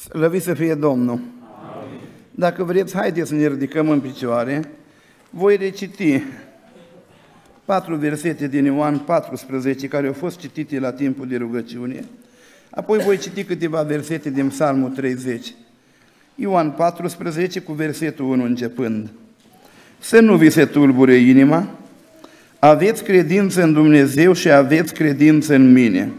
Slăvit să fie Domnul! Amin. Dacă vreți, haideți să ne ridicăm în picioare. Voi reciti 4 versete din Ioan 14, care au fost citite la timpul de rugăciune. Apoi voi citi câteva versete din Psalmul 30. Ioan 14, cu versetul 1 începând. Să nu vi se tulbure inima, aveți credință în Dumnezeu și aveți credință în mine.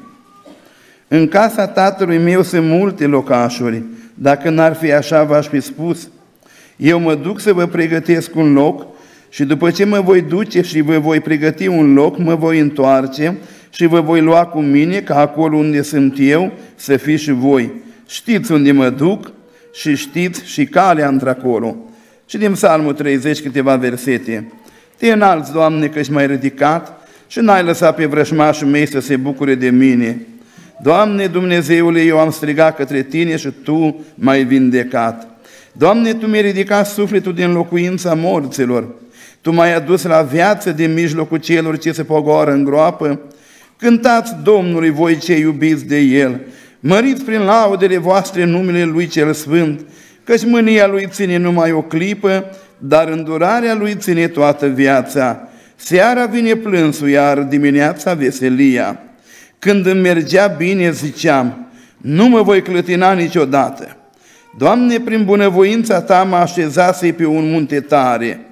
În casa Tatălui meu sunt multe locașuri, dacă n-ar fi așa v-aș fi spus. Eu mă duc să vă pregătesc un loc și după ce mă voi duce și vă voi pregăti un loc, mă voi întoarce și vă voi lua cu mine, ca acolo unde sunt eu să fiți și voi. Știți unde mă duc și știți și calea într-acolo. Și din Psalmul 30 câteva versete. Te înalți, Doamne, că ești mai ridicat și n-ai lăsat pe vrășmașii mei să se bucure de mine. Doamne Dumnezeule, eu am strigat către Tine și Tu m-ai vindecat. Doamne, Tu mi-ai ridicat sufletul din locuința morților. Tu m-ai adus la viață din mijlocul celor ce se pogoară în groapă. Cântați Domnului voi ce iubiți de El. Măriți prin laudele voastre numele Lui cel Sfânt, căci mânia Lui ține numai o clipă, dar îndurarea Lui ține toată viața. Seara vine plânsul, iar dimineața veselia. Când îmi mergea bine, ziceam, nu mă voi clătina niciodată. Doamne, prin bunăvoința Ta mă așezase pe un munte tare,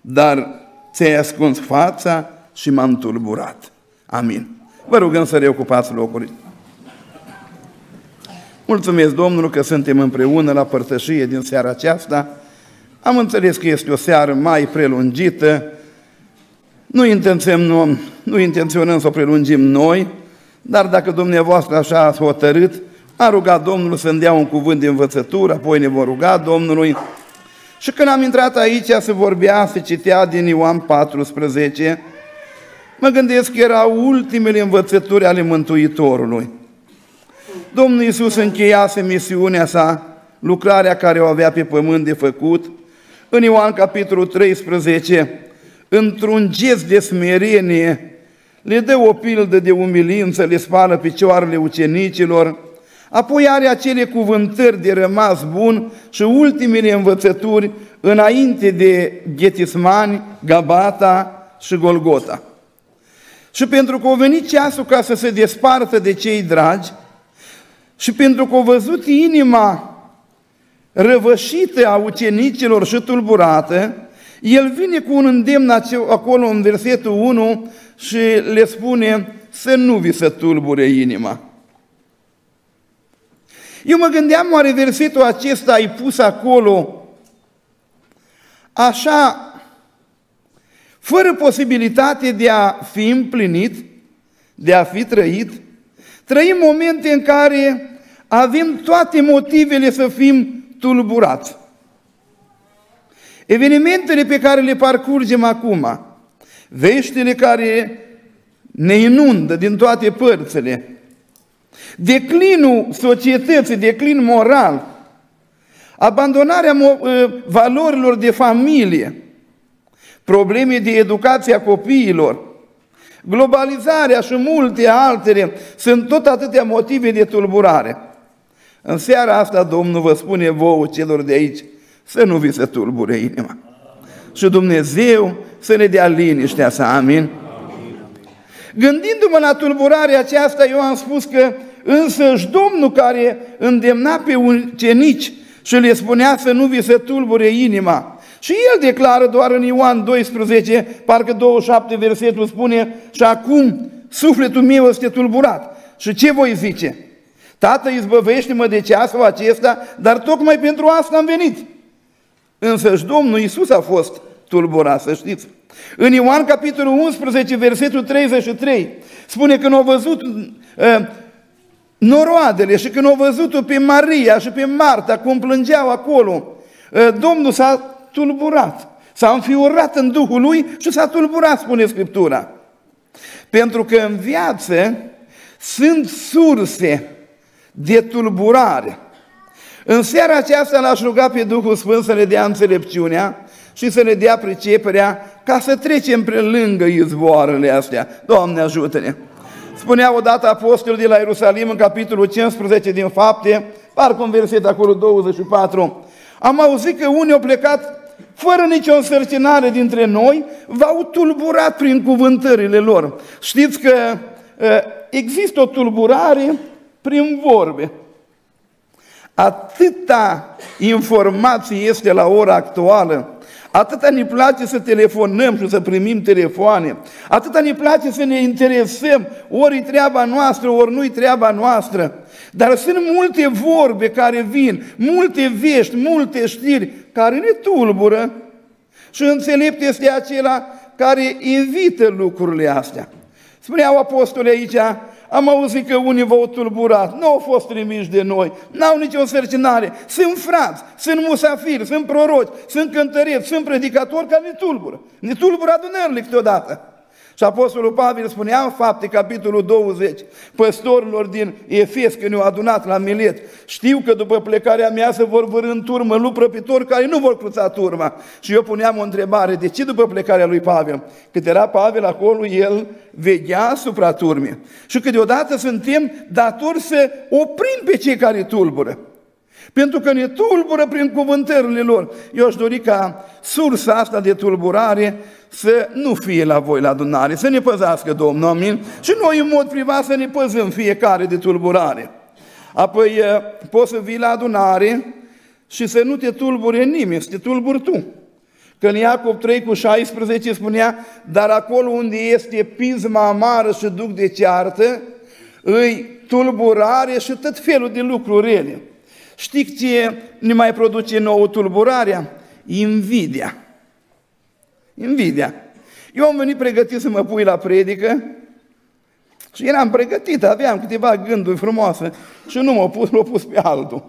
dar Ți-ai ascuns fața și m-am tulburat. Amin. Vă rugăm să reocupați locurile. Mulțumesc Domnului că suntem împreună la părtășie din seara aceasta. Am înțeles că este o seară mai prelungită. Nu intenționăm să o prelungim noi, dar dacă dumneavoastră așa ați hotărât, a rugat Domnul să-mi dea un cuvânt de învățătură, apoi ne vom ruga Domnului. Și când am intrat aici, se citea din Ioan 14, mă gândesc că erau ultimele învățături ale Mântuitorului. Domnul Iisus încheiase misiunea sa, lucrarea care o avea pe pământ de făcut. În Ioan capitolul 13, într-un gest de smerenie, le dă o pildă de umilință, le spală picioarele ucenicilor, apoi are acele cuvântări de rămas bun și ultimele învățături înainte de Ghetismani, Gabata și Golgota. Și pentru că a venit ceasul ca să se despartă de cei dragi, și pentru că a văzut inima răvășită a ucenicilor și tulburată, El vine cu un îndemn acolo în versetul 1 și le spune să nu vi se tulbure inima. Eu mă gândeam, oare versetul acesta ai pus acolo așa, fără posibilitate de a fi împlinit, de a fi trăit? Trăim momente în care avem toate motivele să fim tulburați. Evenimentele pe care le parcurgem acum, veștile care ne inundă din toate părțile, declinul societății, declin moral, abandonarea valorilor de familie, probleme de educație a copiilor, globalizarea și multe altele, sunt tot atâtea motive de tulburare. În seara asta Domnul vă spune vouă celor de aici să nu vi se tulbure inima. Și Dumnezeu să ne dea liniștea sa, amin? Gândindu-mă la tulburarea aceasta, eu am spus că însăși Domnul care îndemna pe ucenici și le spunea să nu vi se tulbure inima, și El declară doar în Ioan 12, parcă 27 versetul spune, și acum sufletul meu este tulburat. Și ce voi zice? Tată, izbăvește-mă de ceasul acesta, dar tocmai pentru asta am venit. Însăși Domnul Iisus a fost tulburat, să știți. În Ioan capitolul 11, versetul 33, spune că n-au văzut noroadele și când au văzut-o pe Maria și pe Marta, cum plângeau acolo, Domnul s-a tulburat, s-a înfiorat în Duhul Lui și s-a tulburat, spune Scriptura. Pentru că în viață sunt surse de tulburare. În seara aceasta l-aș ruga pe Duhul Sfânt să le dea înțelepciunea și să le dea priceperea ca să trecem pe lângă izvoarele astea. Doamne, ajută-ne! Spunea odată apostolul de la Ierusalim în capitolul 15 din Fapte, parcă un verset acolo 24. Am auzit că unii au plecat fără nicio însărcinare dintre noi, v-au tulburat prin cuvântările lor. Știți că există o tulburare prin vorbe. Atâta informație este la ora actuală, atâta ne place să telefonăm și să primim telefoane, atâta ne place să ne interesăm, ori treaba noastră, ori nu-i treaba noastră. Dar sunt multe vorbe care vin, multe vești, multe știri care ne tulbură și înțelept este acela care evită lucrurile astea. Spuneau apostolii aici, am auzit că unii v-au tulburat, nu au fost trimiși de noi, n-au nicio însărcinare, sunt frați, sunt musafiri, sunt proroci, sunt cântăreți, sunt predicatori care ne tulbură. Ne tulbură adunările câteodată. Și Apostolul Pavel spunea în Fapte, capitolul 20, păstorilor din Efes, când ne-au adunat la Milet, știu că după plecarea mea se vor vârâ în turmă luprăpitori care nu vor cruța turma. Și eu puneam o întrebare, de ce după plecarea lui Pavel? Cât era Pavel acolo, el veghea asupra turmei. Și câteodată suntem datori să oprim pe cei care tulbură. Pentru că ne tulbură prin cuvântările lor. Eu aș dori ca sursa asta de tulburare să nu fie la voi la adunare, să ne păzească Domnul, amin? Și noi în mod privat să ne păzăm fiecare de tulburare. Apoi poți să vii la adunare și să nu te tulbure nimeni, să te tulburi tu. Că în Iacob 3,16 spunea, dar acolo unde este pisma amară și duc de ceartă, îi tulburare și tot felul de lucruri rele. Știți ce ne mai produce nouă tulburarea? Invidia. Invidia. Eu am venit pregătit să mă pui la predică și eram pregătit, aveam câteva gânduri frumoase și nu m-a pus pe altul.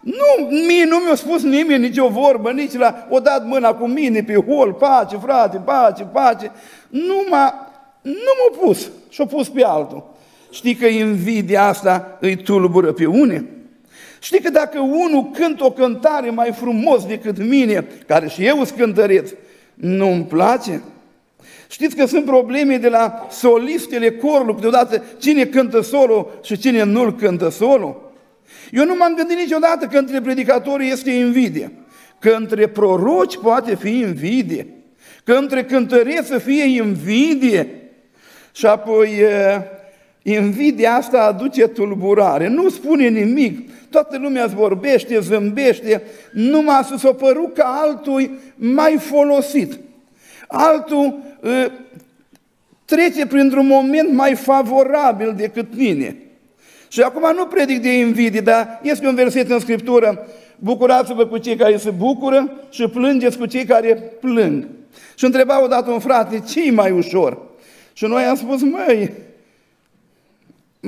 Nu mi-a spus nimeni nicio vorbă, nici o dat mâna cu mine pe hol, pace, frate, pace, pace. Nu m-a pus și-a pus pe altul. Știi că invidia asta îi tulbură pe unii? Știi că dacă unul cântă o cântare mai frumos decât mine, care și eu îți cântăreț, nu-mi place? Știți că sunt probleme de la solistele corului, deodată cine cântă solo și cine nu-l cântă solo? Eu nu m-am gândit niciodată că între predicatorii este invidie, că între proroci poate fi invidie, că între cântăreți să fie invidie. Și apoi invidia asta aduce tulburare, nu spune nimic. Toată lumea îți vorbește, zâmbește, numai să s-o păru ca altul mai folosit. Altul trece printr-un moment mai favorabil decât tine. Și acum nu predic de invidie, dar este un verset în Scriptură. Bucurați-vă cu cei care se bucură și plângeți cu cei care plâng. Și întreba odată un frate, ce-i mai ușor? Și noi am spus, măi,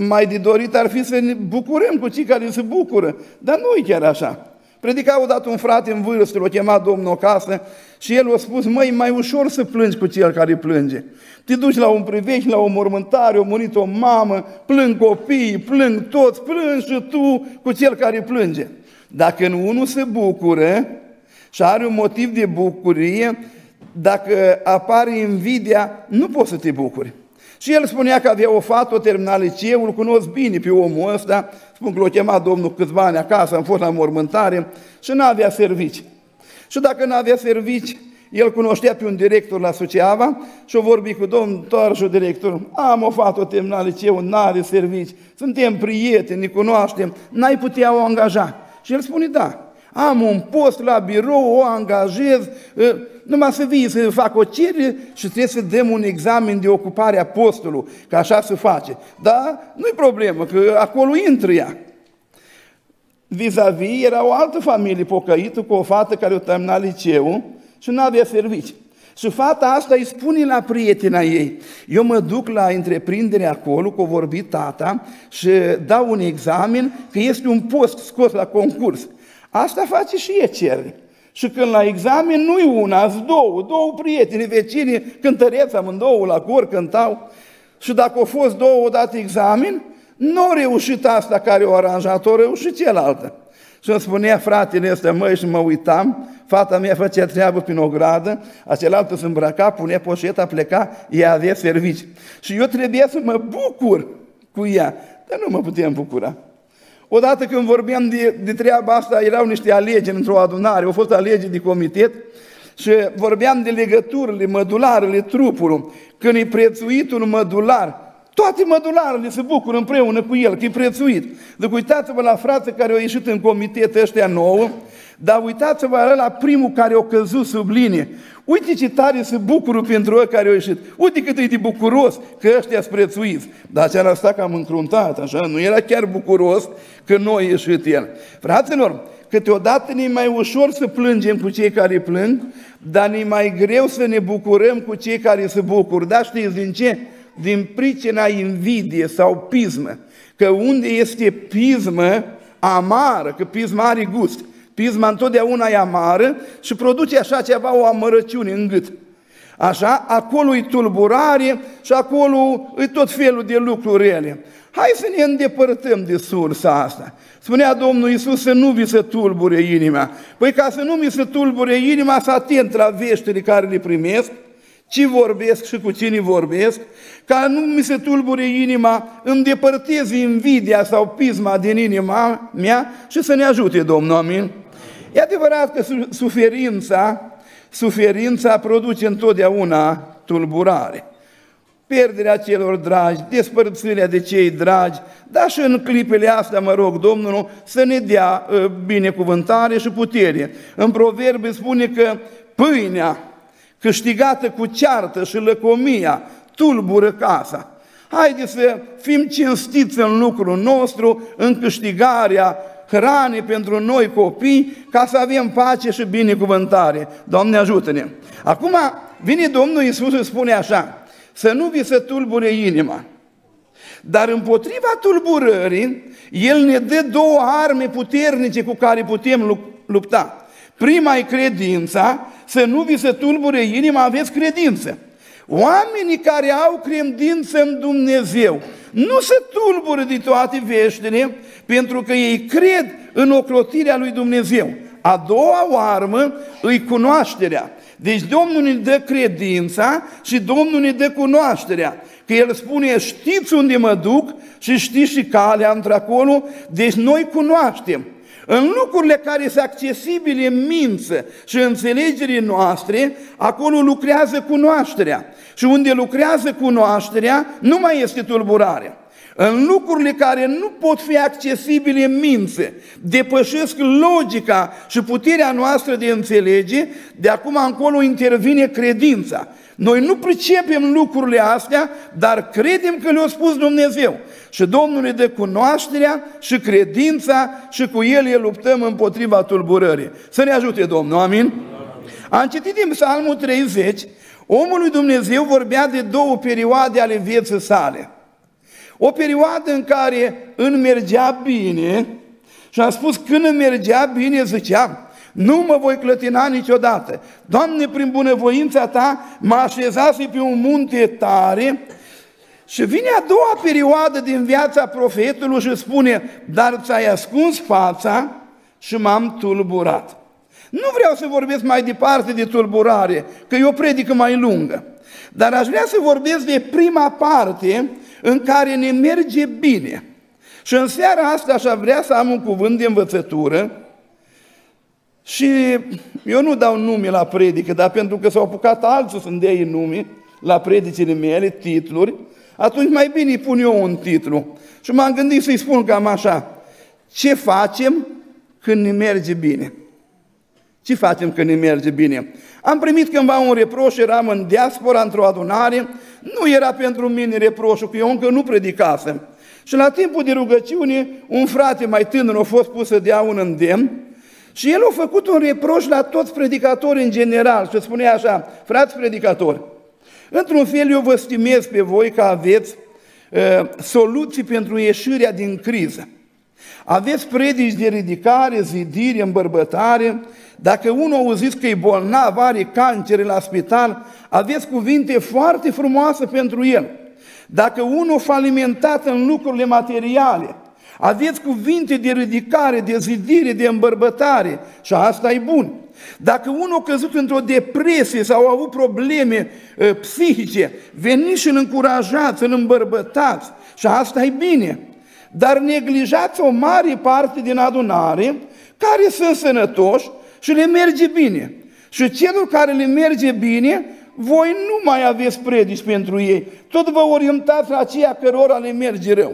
mai de dorit ar fi să ne bucurăm cu cei care se bucură, dar nu e chiar așa. Predica odată un frate în vârstă, l-a chemat Domnul acasă și el a spus, măi, mai ușor să plângi cu cel care plânge. Te duci la un privești, la o mormântare, a murit o mamă, plâng copiii, plâng toți, plângi și tu cu cel care plânge. Dacă unul se bucură și are un motiv de bucurie, dacă apare invidia, nu poți să te bucuri. Și el spunea că avea o fată, o termina liceul, cunosc bine pe omul ăsta, spun că l-a chemat Domnul câțiva ani acasă, am fost la mormântare și n-avea servici. Și dacă n-avea servici, el cunoștea pe un director la Suceava și-o vorbi cu domnul Toarșu, director, am o fată, o termina liceul, n-are servici, suntem prieteni, ne cunoaștem, n-ai putea o angaja. Și el spune, da, am un post la birou, o angajez, numai să vii, să fac o cerere și trebuie să dăm un examen de ocupare a postului, că așa se face. Dar nu-i problemă, că acolo intră ea. Vis-a-vis era o altă familie pocăită cu o fată care o termina liceul și nu avea servici. Și fata asta îi spune la prietena ei, eu mă duc la întreprindere acolo, că o vorbi tata, și dau un examen, că este un post scos la concurs. Asta face și e cerere. Și când la examen nu-i una, două prieteni, vecini, cântăreți amândouă la cor, cântau. Și dacă au fost două odată examen, nu a reușit asta care o aranjat, o reușit cealaltă. Și îmi spunea fratele ăsta, măi, și mă uitam, fata mea făcea treabă prin o gradă, acelaltă se îmbrăca, punea poșeta, pleca, ea avea servici. Și eu trebuia să mă bucur cu ea, dar nu mă puteam bucura. Odată când vorbeam de treaba asta, erau niște alegeri într-o adunare, au fost alegeri de comitet și vorbeam de legăturile, mădularele, trupului. Când e prețuit un mădular, toate mădularele se bucură împreună cu el, că e prețuit. Deci uitați-vă la frații care au ieșit în comitet ăștia nouă, dar uitați-vă la primul care a căzut sub linie. Uite ce tare se bucură pentru ăia care au ieșit. Uite cât e de bucuros că ăștia sunt prețuiți. Dar acela sta cam încruntat, așa, nu era chiar bucuros că noi ieșit el. Fraților, câteodată ne-i mai ușor să plângem cu cei care plâng, dar ne-i mai greu să ne bucurăm cu cei care se bucură. Dar știți din ce? Din pricina invidie sau pismă. Că unde este pismă amară, că pisma are gust. Pisma întotdeauna e amară și produce așa ceva, o amărăciune în gât. Așa, acolo e tulburare și acolo e tot felul de lucruri rele. Hai să ne îndepărtăm de sursa asta. Spunea Domnul Iisus să nu vi se tulbure inima. Păi ca să nu mi se tulbure inima, să atent la veștile care le primesc, ce vorbesc și cu cine vorbesc, ca nu mi se tulbure inima, îndepărtez invidia sau pisma din inima mea și să ne ajute Domnul, amin? E adevărat că suferința produce întotdeauna tulburare. Pierderea celor dragi, despărțirea de cei dragi, dar și în clipele astea, mă rog, Domnul, să ne dea binecuvântare și putere. În Proverbe spune că pâinea câștigată cu ceartă și lăcomia tulbură casa. Haideți să fim cinstiți în lucrul nostru, în câștigarea hrane pentru noi copii, ca să avem pace și binecuvântare. Doamne, ajută-ne! Acum vine Domnul Iisus și spune așa, să nu vi se tulbure inima. Dar împotriva tulburării, El ne dă două arme puternice cu care putem lupta. Prima e credința, să nu vi se tulbure inima, aveți credință. Oamenii care au credință în Dumnezeu nu se tulbură de toate veștile, pentru că ei cred în ocrotirea lui Dumnezeu. A doua armă îi cunoașterea. Deci Domnul ne dă credința și Domnul ne dă cunoașterea. Că El spune, știți unde mă duc și știți și calea într-acolo, deci noi cunoaștem. În lucrurile care sunt accesibile în mință și înțelegerii noastre, acolo lucrează cunoașterea. Și unde lucrează cunoașterea, nu mai este tulburare. În lucrurile care nu pot fi accesibile în mințe, depășesc logica și puterea noastră de înțelege, de acum încolo intervine credința. Noi nu pricepem lucrurile astea, dar credem că le-a spus Dumnezeu. Și Domnul ne dă cunoașterea și credința și cu ele luptăm împotriva tulburării. Să ne ajute Domnul, amin? Am citit din Psalmul 30, omul lui Dumnezeu vorbea de două perioade ale vieții sale. O perioadă în care îmi mergea bine și am spus, când îmi mergea bine, ziceam, nu mă voi clătina niciodată. Doamne, prin bunăvoința Ta mă așezase pe un munte tare. Și vine a doua perioadă din viața profetului și spune, dar ți-ai ascuns fața și m-am tulburat. Nu vreau să vorbesc mai departe de tulburare, că e o predică mai lungă. Dar aș vrea să vorbesc de prima parte în care ne merge bine. Și în seara asta aș vrea să am un cuvânt de învățătură. Și eu nu dau nume la predică, dar pentru că s-au apucat alții să-mi dea nume la predicile mele, titluri, atunci mai bine îi pun eu un titlu. Și m-am gândit să-i spun cam așa, ce facem când ne merge bine? Ce facem când ne merge bine? Am primit cândva un reproș, eram în diaspora, într-o adunare, nu era pentru mine reproșul, că eu încă nu predicasem. Și la timpul de rugăciune, un frate mai tânăr a fost pus să dea un îndemn, și el a făcut un reproș la toți predicatorii în general și spunea așa, frați predicatori, într-un fel eu vă stimez pe voi că aveți soluții pentru ieșirea din criză. Aveți predici de ridicare, zidire, îmbărbătare. Dacă unul auziți că e bolnav, are cancer la spital, aveți cuvinte foarte frumoase pentru el. Dacă unul falimentat în lucrurile materiale, aveți cuvinte de ridicare, de zidire, de îmbărbătare și asta e bun. Dacă unul a căzut într-o depresie sau a avut probleme psihice, veniți și îl încurajați, îl îmbărbătați și asta e bine. dar neglijați o mare parte din adunare care sunt sănătoși și le merge bine. Și celor care le merge bine, voi nu mai aveți predici pentru ei, tot vă orientați la aceia cărora le merge rău.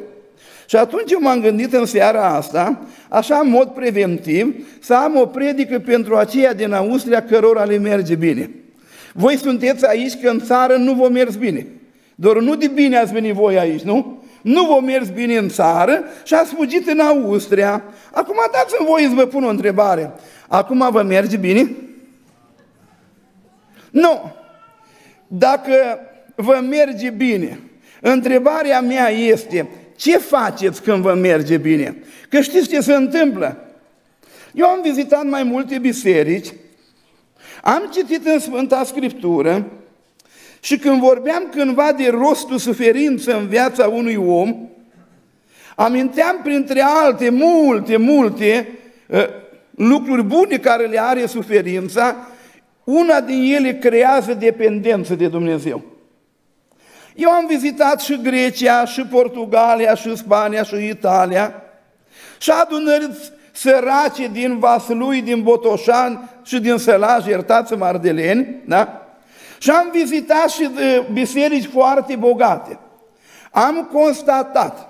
Și atunci m-am gândit în seara asta, așa în mod preventiv, să am o predică pentru aceia din Austria cărora le merge bine. Voi sunteți aici că în țară nu vă merge bine. Doar nu de bine ați venit voi aici, nu? Nu vă merge bine în țară și ați fugit în Austria. Acum dați-mi voie să vă pun o întrebare. Acum vă merge bine? Nu! Dacă vă merge bine, întrebarea mea este, ce faceți când vă merge bine? Că știți ce se întâmplă? Eu am vizitat mai multe biserici, am citit în Sfânta Scriptură și când vorbeam cândva de rostul suferinței în viața unui om, aminteam printre alte multe lucruri bune care le are suferința, una din ele creează dependență de Dumnezeu. Eu am vizitat și Grecia, și Portugalia, și Spania, și Italia, și adunări sărace din Vaslui, din Botoșan și din Sălaj, iertați-mă, ardeleni, da? Și am vizitat și biserici foarte bogate. Am constatat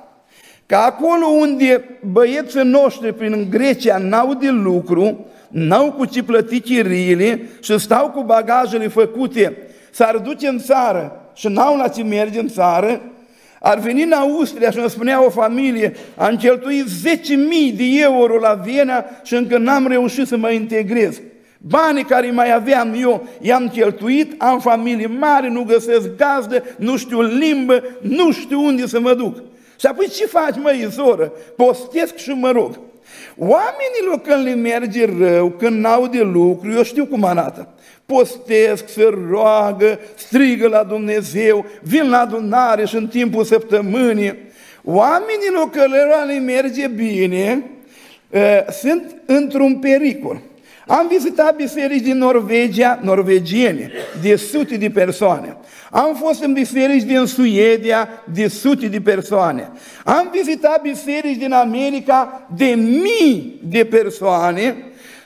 că acolo unde băieții noștri prin Grecia n-au de lucru, n-au cu ce plăti chiriile și stau cu bagajele făcute, s-ar duce în țară și n-au la ce merge în țară, ar veni în Austria și îmi spunea o familie, am cheltuit 10.000 de euro la Viena și încă n-am reușit să mă integrez. Banii care mai aveam eu, i-am cheltuit, am familie mare, nu găsesc gazdă, nu știu limbă, nu știu unde să mă duc. Și apoi ce faci, mă, izoră? Postesc și mă rog. Oamenilor când le merge rău, când n-au de lucru, eu știu cum arată. Postesc, se roagă, strigă la Dumnezeu, vin la adunare și în timpul săptămânii. Oamenilor călora le merge bine, sunt într-un pericol. Am vizitat biserici din Norvegia, norvegiene, de sute de persoane. Am fost în biserici din Suedia, de sute de persoane. Am vizitat biserici din America, de mii de persoane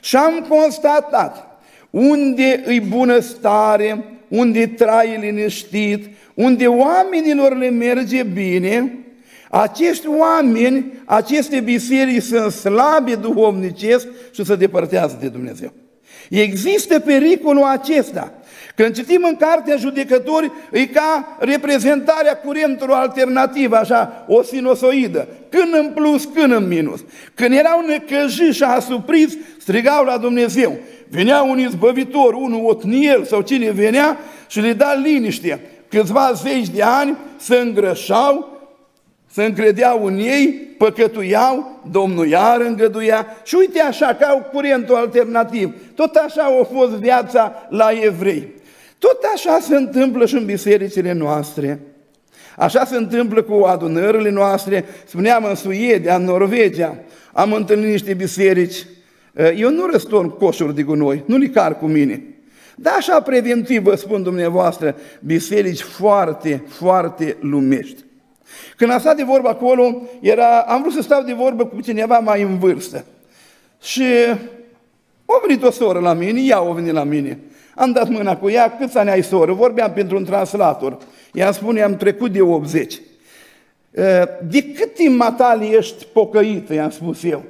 și am constatat unde e bunăstare, unde trai liniștit, unde oamenilor le merge bine, acești oameni, aceste biserici sunt slabe duhovnicesc și se depărtează de Dumnezeu. Există pericolul acesta. Când citim în Cartea Judecători, e ca reprezentarea curentului alternativ, așa, o sinusoidă. Când în plus, când în minus. Când erau necăjiți și asupriți, strigau la Dumnezeu. Venea un izbăvitor, unul Otniel sau cine venea și le da liniște. Câțiva zeci de ani se îngrășau, se încredeau în ei, păcătuiau, Domnul iar îngăduia și uite așa că au curentul alternativ. Tot așa a fost viața la evrei. Tot așa se întâmplă și în bisericile noastre. Așa se întâmplă cu adunările noastre. Spuneam în Suedia, în Norvegia, am întâlnit niște biserici. Eu nu răstorn coșuri de gunoi, nu le car cu mine. Dar așa preventiv vă spun dumneavoastră, biserici foarte lumești. Când am stat de vorbă acolo, am vrut să stau de vorbă cu cineva mai în vârstă. Și a venit o soră la mine, ea a venit la mine. Am dat mâna cu ea, câți ani ai, soră? Vorbeam pentru un translator. Ea îmi spune, am trecut de 80. De cât timp, matale, ești pocăită? I-am spus eu.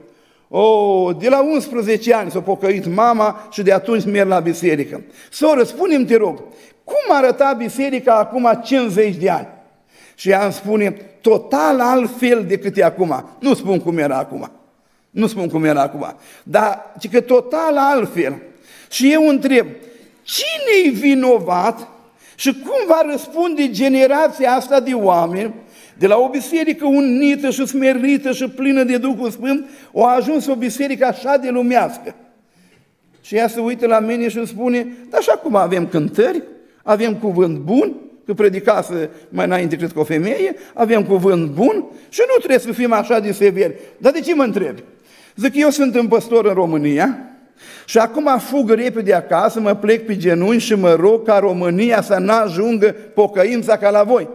De la 11 ani s-a pocăit mama și de atunci merg la biserică. Soră, spune-mi, te rog, cum arăta biserica acum 50 de ani? Și ea îmi spune, total altfel decât e acum. Nu spun cum era acum. Nu spun cum era acum. Dar, ci că total altfel. Și eu întreb, cine-i vinovat și cum va răspunde generația asta de oameni? De la o biserică unită și smerită și plină de Duhul Sfânt, o ajuns o biserică așa de lumească. Și ea se uită la mine și îmi spune, dar și acum avem cântări, avem cuvânt bun, că predicase mai înainte, cred că o femeie, avem cuvânt bun și nu trebuie să fim așa de severi. Dar de ce mă întrebi? Zic, eu sunt un păstor în România și acum fug repede acasă, mă plec pe genunchi și mă rog ca România să n-ajungă pocăința ca la voi.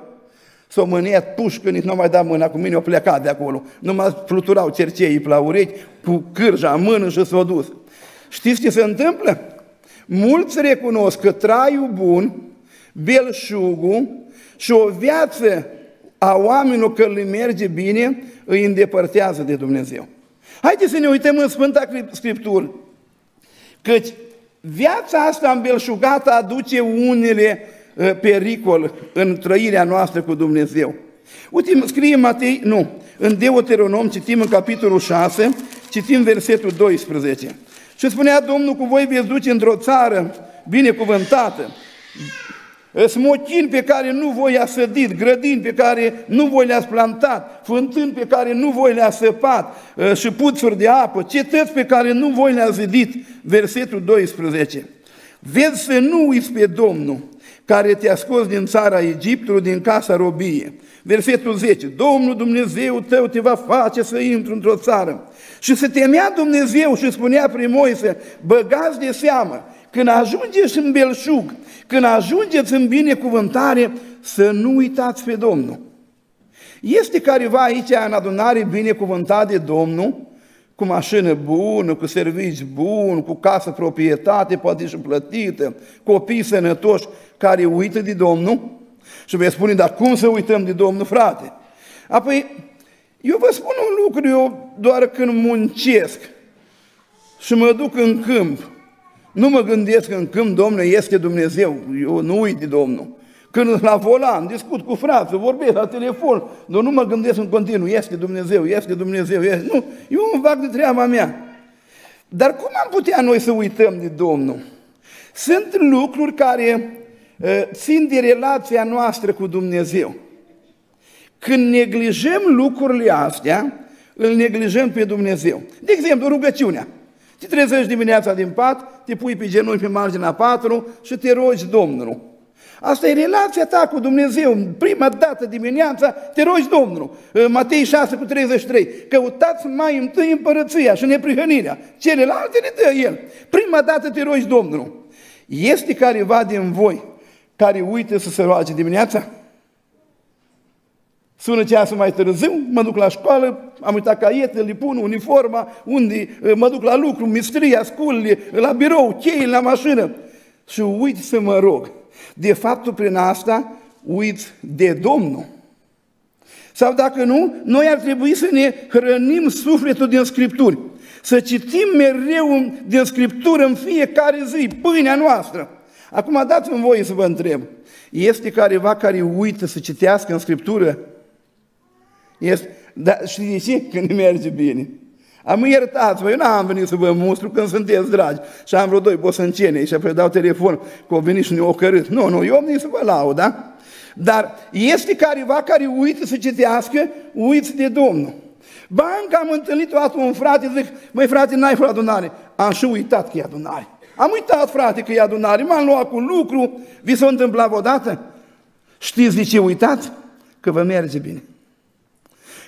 S-o mâniat pușcă, nici nu mai da mâna cu mine, o pleca de acolo. Numai fluturau cerceii la urechi, cu cârja în mână și s-o dus. Știți ce se întâmplă? Mulți recunosc că traiul bun, belșugul și o viață a oamenilor că le merge bine, îi îndepărtează de Dumnezeu. Haideți să ne uităm în Sfânta Scriptură, căci viața asta îmbelșugată aduce unele pericol în trăirea noastră cu Dumnezeu. Uite, scrie Matei, nu, în Deuteronom, citim în capitolul 6, citim versetul 12. Și spunea Domnul, cu voi veți duce într-o țară binecuvântată, smochin pe care nu voi le-ați sădit, grădini pe care nu voi le-ați plantat, fântâni pe care nu voi le-ați săpat și puțuri de apă, cetăți pe care nu voi le-ați zidit. Versetul 12. Vezi să nu uiți pe Domnul care te-a scos din țara Egiptului, din casa robie. Versetul 10. Domnul Dumnezeu tău te va face să intri într-o țară. Și se temea Dumnezeu și spunea prin Moise, băgați de seamă, când ajungeți în belșug, când ajungeți în binecuvântare, să nu uitați pe Domnul. Este careva aici în adunare binecuvântat de Domnul, cu mașină bună, cu servici bun, cu casă, proprietate, poate și plătită, copii sănătoși care uită de Domnul? Și vei spune, dar cum să uităm de Domnul, frate? Apoi, eu vă spun un lucru, eu doar când muncesc și mă duc în câmp, nu mă gândesc în câmp, Domnul este Dumnezeu, eu nu uit de Domnul. Când la volan, discut cu frații, vorbesc la telefon, dar nu mă gândesc în continuu, este Dumnezeu, este Dumnezeu, este... Nu, eu îmi fac de treaba mea. Dar cum am putea noi să uităm de Domnul? Sunt lucruri care țin de relația noastră cu Dumnezeu. Când neglijăm lucrurile astea, îl neglijăm pe Dumnezeu. De exemplu, rugăciunea. Te trezești dimineața din pat, te pui pe genunchi pe marginea patului și te rogi Domnul. Asta e relația ta cu Dumnezeu. Prima dată dimineața te rogi Domnul. Matei 6:33. Căutați mai întâi împărăția și neprihănirea. Celelalte le dă El. Prima dată te rogi Domnul. Este careva din voi care uită să se roage dimineața? Sună ceasul mai târziu, mă duc la școală, am uitat caietele, le pun uniforma, unde mă duc la lucru, mistria, sculele, la birou, cheile, la mașină. Și uit să mă rog. De faptul prin asta uiți de Domnul. Sau dacă nu, noi ar trebui să ne hrănim sufletul din Scripturi. Să citim mereu din Scriptură în fiecare zi, pâinea noastră. Acum dați-mi voie să vă întreb. Este careva care uită să citească în Scriptură? Este, dar știți de ce? Când merge bine. Am iertați-vă, eu n-am venit să vă mustru când sunteți dragi. Și am vreo doi bosânceni și apoi dau telefon că au venit și ne-au ocărât. Nu, eu am venit să vă laud, da? Dar este careva care uită să citească, uiți de Domnul. Ba, încă am întâlnit-o atunci un frate, zic, măi frate, n-ai fost adunare. Am și uitat că e adunare. Am uitat, frate, că e adunare, m-am luat cu lucru, vi s-a întâmplat vreodată? Știți de ce uitați? Că vă merge bine.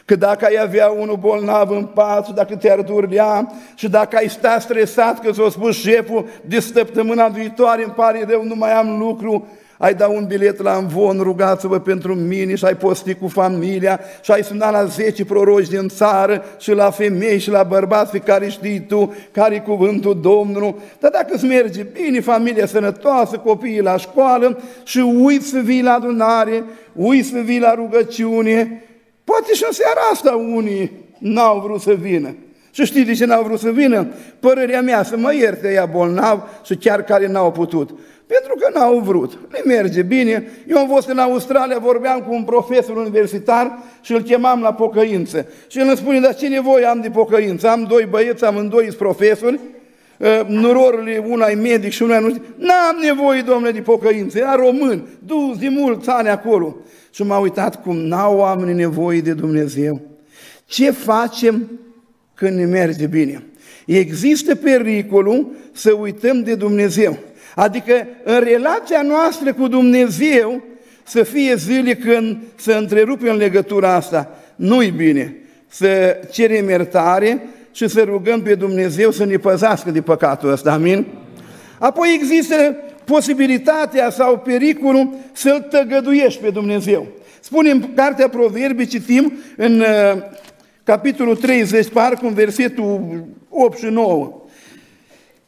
Că dacă ai avea unul bolnav în pat, dacă te-ar durlea și dacă ai sta stresat că ți-a spus șeful de săptămâna viitoare, îmi pare rău, nu mai am lucru, ai dat un bilet la amvon, rugați-vă pentru mine și ai postit cu familia și ai sunat la 10 proroci din țară și la femei și la bărbați pe care știi tu, care-i cuvântul Domnului. Dar dacă îți merge bine, familia sănătoasă, copiii la școală și uiți să vii la adunare, uiți să vii la rugăciune, poate și în seara asta unii n-au vrut să vină. Și știi de ce n-au vrut să vină? Părerea mea, să mă ierte ea bolnav și chiar care n-au putut. Pentru că n-au vrut. Le merge bine. Eu am fost în Australia, vorbeam cu un profesor universitar și îl chemam la pocăință. Și el îmi spune, dar ce nevoie am de pocăință? Am doi băieți, amândoi profesori, nurorile, una e medic și una nu știu. N-am nevoie, domnule, de pocăință. Era român, dus de mulți ani acolo. Și m-a uitat cum n-au oamenii nevoie de Dumnezeu. Ce facem când ne merge bine? Există pericolul să uităm de Dumnezeu. Adică în relația noastră cu Dumnezeu să fie zile când să întrerupem legătura asta. Nu-i bine să cerem iertare și să rugăm pe Dumnezeu să ne păzească de păcatul ăsta. Amin? Apoi există posibilitatea sau pericolul să-L tăgăduiești pe Dumnezeu. Spune în Cartea Proverbi, citim în capitolul 30, parcă în versetul 8 și 9.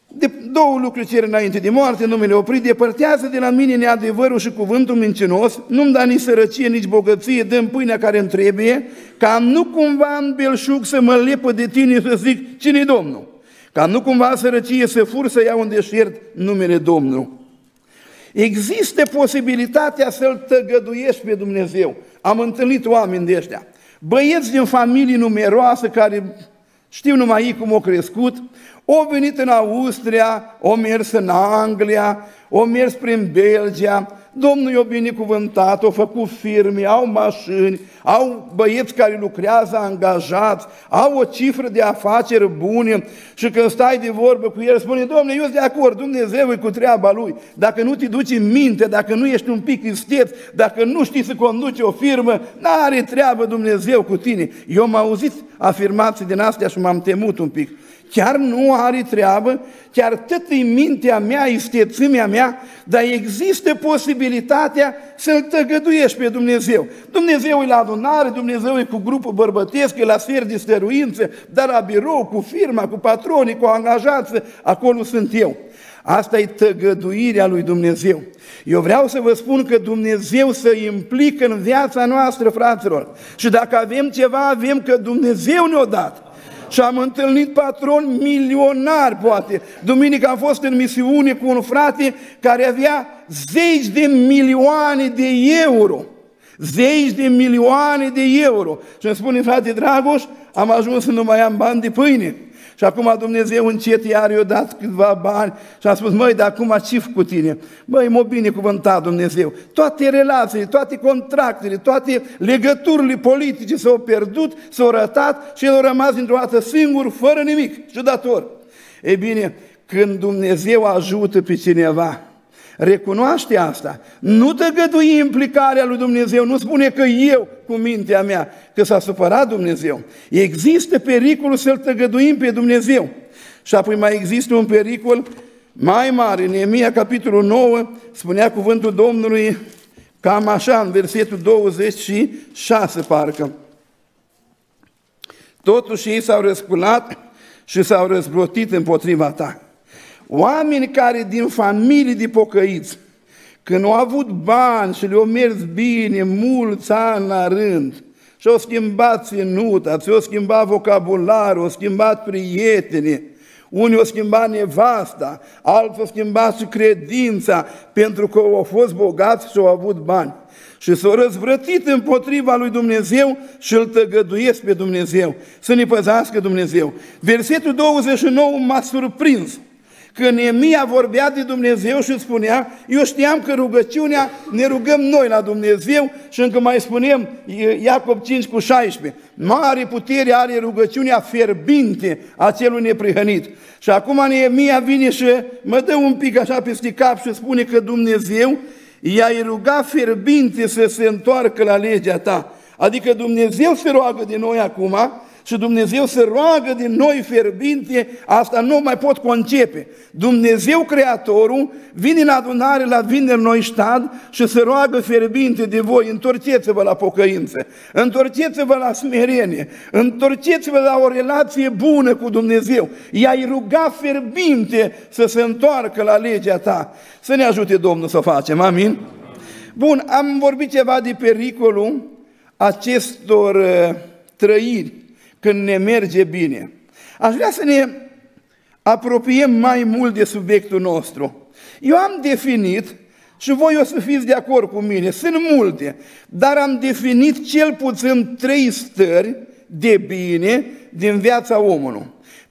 De două lucruri cer înainte de moarte, nu mi le opri, depărtează de la mine neadevărul și cuvântul mincinos, nu-mi da nici sărăcie, nici bogăție, dă-mi pâinea care îmi trebuie, ca nu cumva în belșug să mă lepă de tine să zic, cine-i Domnul? Ca nu cumva sărăcie să fur să iau în deșert numele Domnului. Există posibilitatea să-L tăgăduiești pe Dumnezeu. Am întâlnit oameni de ăștia, băieți din familii numeroase care știu numai ei cum au crescut, au venit în Austria, au mers în Anglia, au mers prin Belgia, Domnul i-a binecuvântat, au făcut firme, au mașini, au băieți care lucrează angajați, au o cifră de afaceri bune și când stai de vorbă cu el spune, Domnule, eu sunt de acord, Dumnezeu e cu treaba Lui, dacă nu te duci în minte, dacă nu ești un pic isteț, dacă nu știi să conduci o firmă, n-are treabă Dumnezeu cu tine. Eu am auzit afirmații din astea și m-am temut un pic. Chiar nu are treabă, chiar tot-i mintea mea, istețimea mea, dar există posibilitatea să-L tăgăduiești pe Dumnezeu. Dumnezeu e la adunare, Dumnezeu e cu grupul bărbătesc, e la sferi de stăruință, dar la birou, cu firma, cu patronii, cu angajați, acolo sunt eu. Asta e tăgăduirea lui Dumnezeu. Eu vreau să vă spun că Dumnezeu se implică în viața noastră, fraților. Și dacă avem ceva, avem că Dumnezeu ne-o dat. Și am întâlnit patroni milionari, poate. Duminică am fost în misiune cu un frate care avea zeci de milioane de euro. Zeci de milioane de euro. Și îmi spune, frate Dragoș, am ajuns să nu mai am bani de pâine. Și acum Dumnezeu încet iar i-a dat câțiva bani și a spus, măi, dar acum ce-i cu tine? Măi, m-a binecuvântat Dumnezeu. Toate relațiile, toate contractele, toate legăturile politice s-au pierdut, s-au rătat și el a rămas dintr-o dată singur, fără nimic și dator. Ei bine, când Dumnezeu ajută pe cineva, recunoaște asta. Nu tăgădui implicarea lui Dumnezeu, nu spune că eu, cu mintea mea, că s-a supărat Dumnezeu. Există pericolul să-L tăgăduim pe Dumnezeu. Și apoi mai există un pericol mai mare. Neemia, capitolul 9, spunea cuvântul Domnului cam așa, în versetul 26, parcă. Totuși ei s-au răsculat și s-au răzbrotit împotriva ta. Oameni care din familii de pocăiți, când au avut bani și le-au mers bine mulți ani la rând și au schimbat ținuta, și au schimbat vocabularul, au schimbat prietene, unii au schimbat nevasta, alții au schimbat și credința pentru că au fost bogați și au avut bani. Și s-au răzvrătit împotriva lui Dumnezeu și îl tăgăduiesc pe Dumnezeu, să ne păzească Dumnezeu. Versetul 29 m-a surprins. Când Neemia vorbea de Dumnezeu și spunea, eu știam că rugăciunea ne rugăm noi la Dumnezeu și încă mai spunem Iacob 5:16, mare putere are rugăciunea fierbinte a celui neprihănit. Și acum Neemia vine și mă dă un pic așa peste cap și spune că Dumnezeu i-a rugat fierbinte să se întoarcă la legea ta. Adică Dumnezeu se roagă de noi acum. Și Dumnezeu se roagă din noi fierbinte, asta nu mai pot concepe. Dumnezeu Creatorul vine în adunare la vineri Neustadt și se roagă fierbinte de voi, întorceți-vă la pocăință, întorceți-vă la smerenie, întorceți-vă la o relație bună cu Dumnezeu. I-ai rugat fierbinte să se întoarcă la legea ta. Să ne ajute Domnul să o facem, amin? Bun, am vorbit ceva de pericolul acestor trăiri când ne merge bine. Aș vrea să ne apropiem mai mult de subiectul nostru. Eu am definit, și voi o să fiți de acord cu mine, sunt multe, dar am definit cel puțin trei stări de bine din viața omului.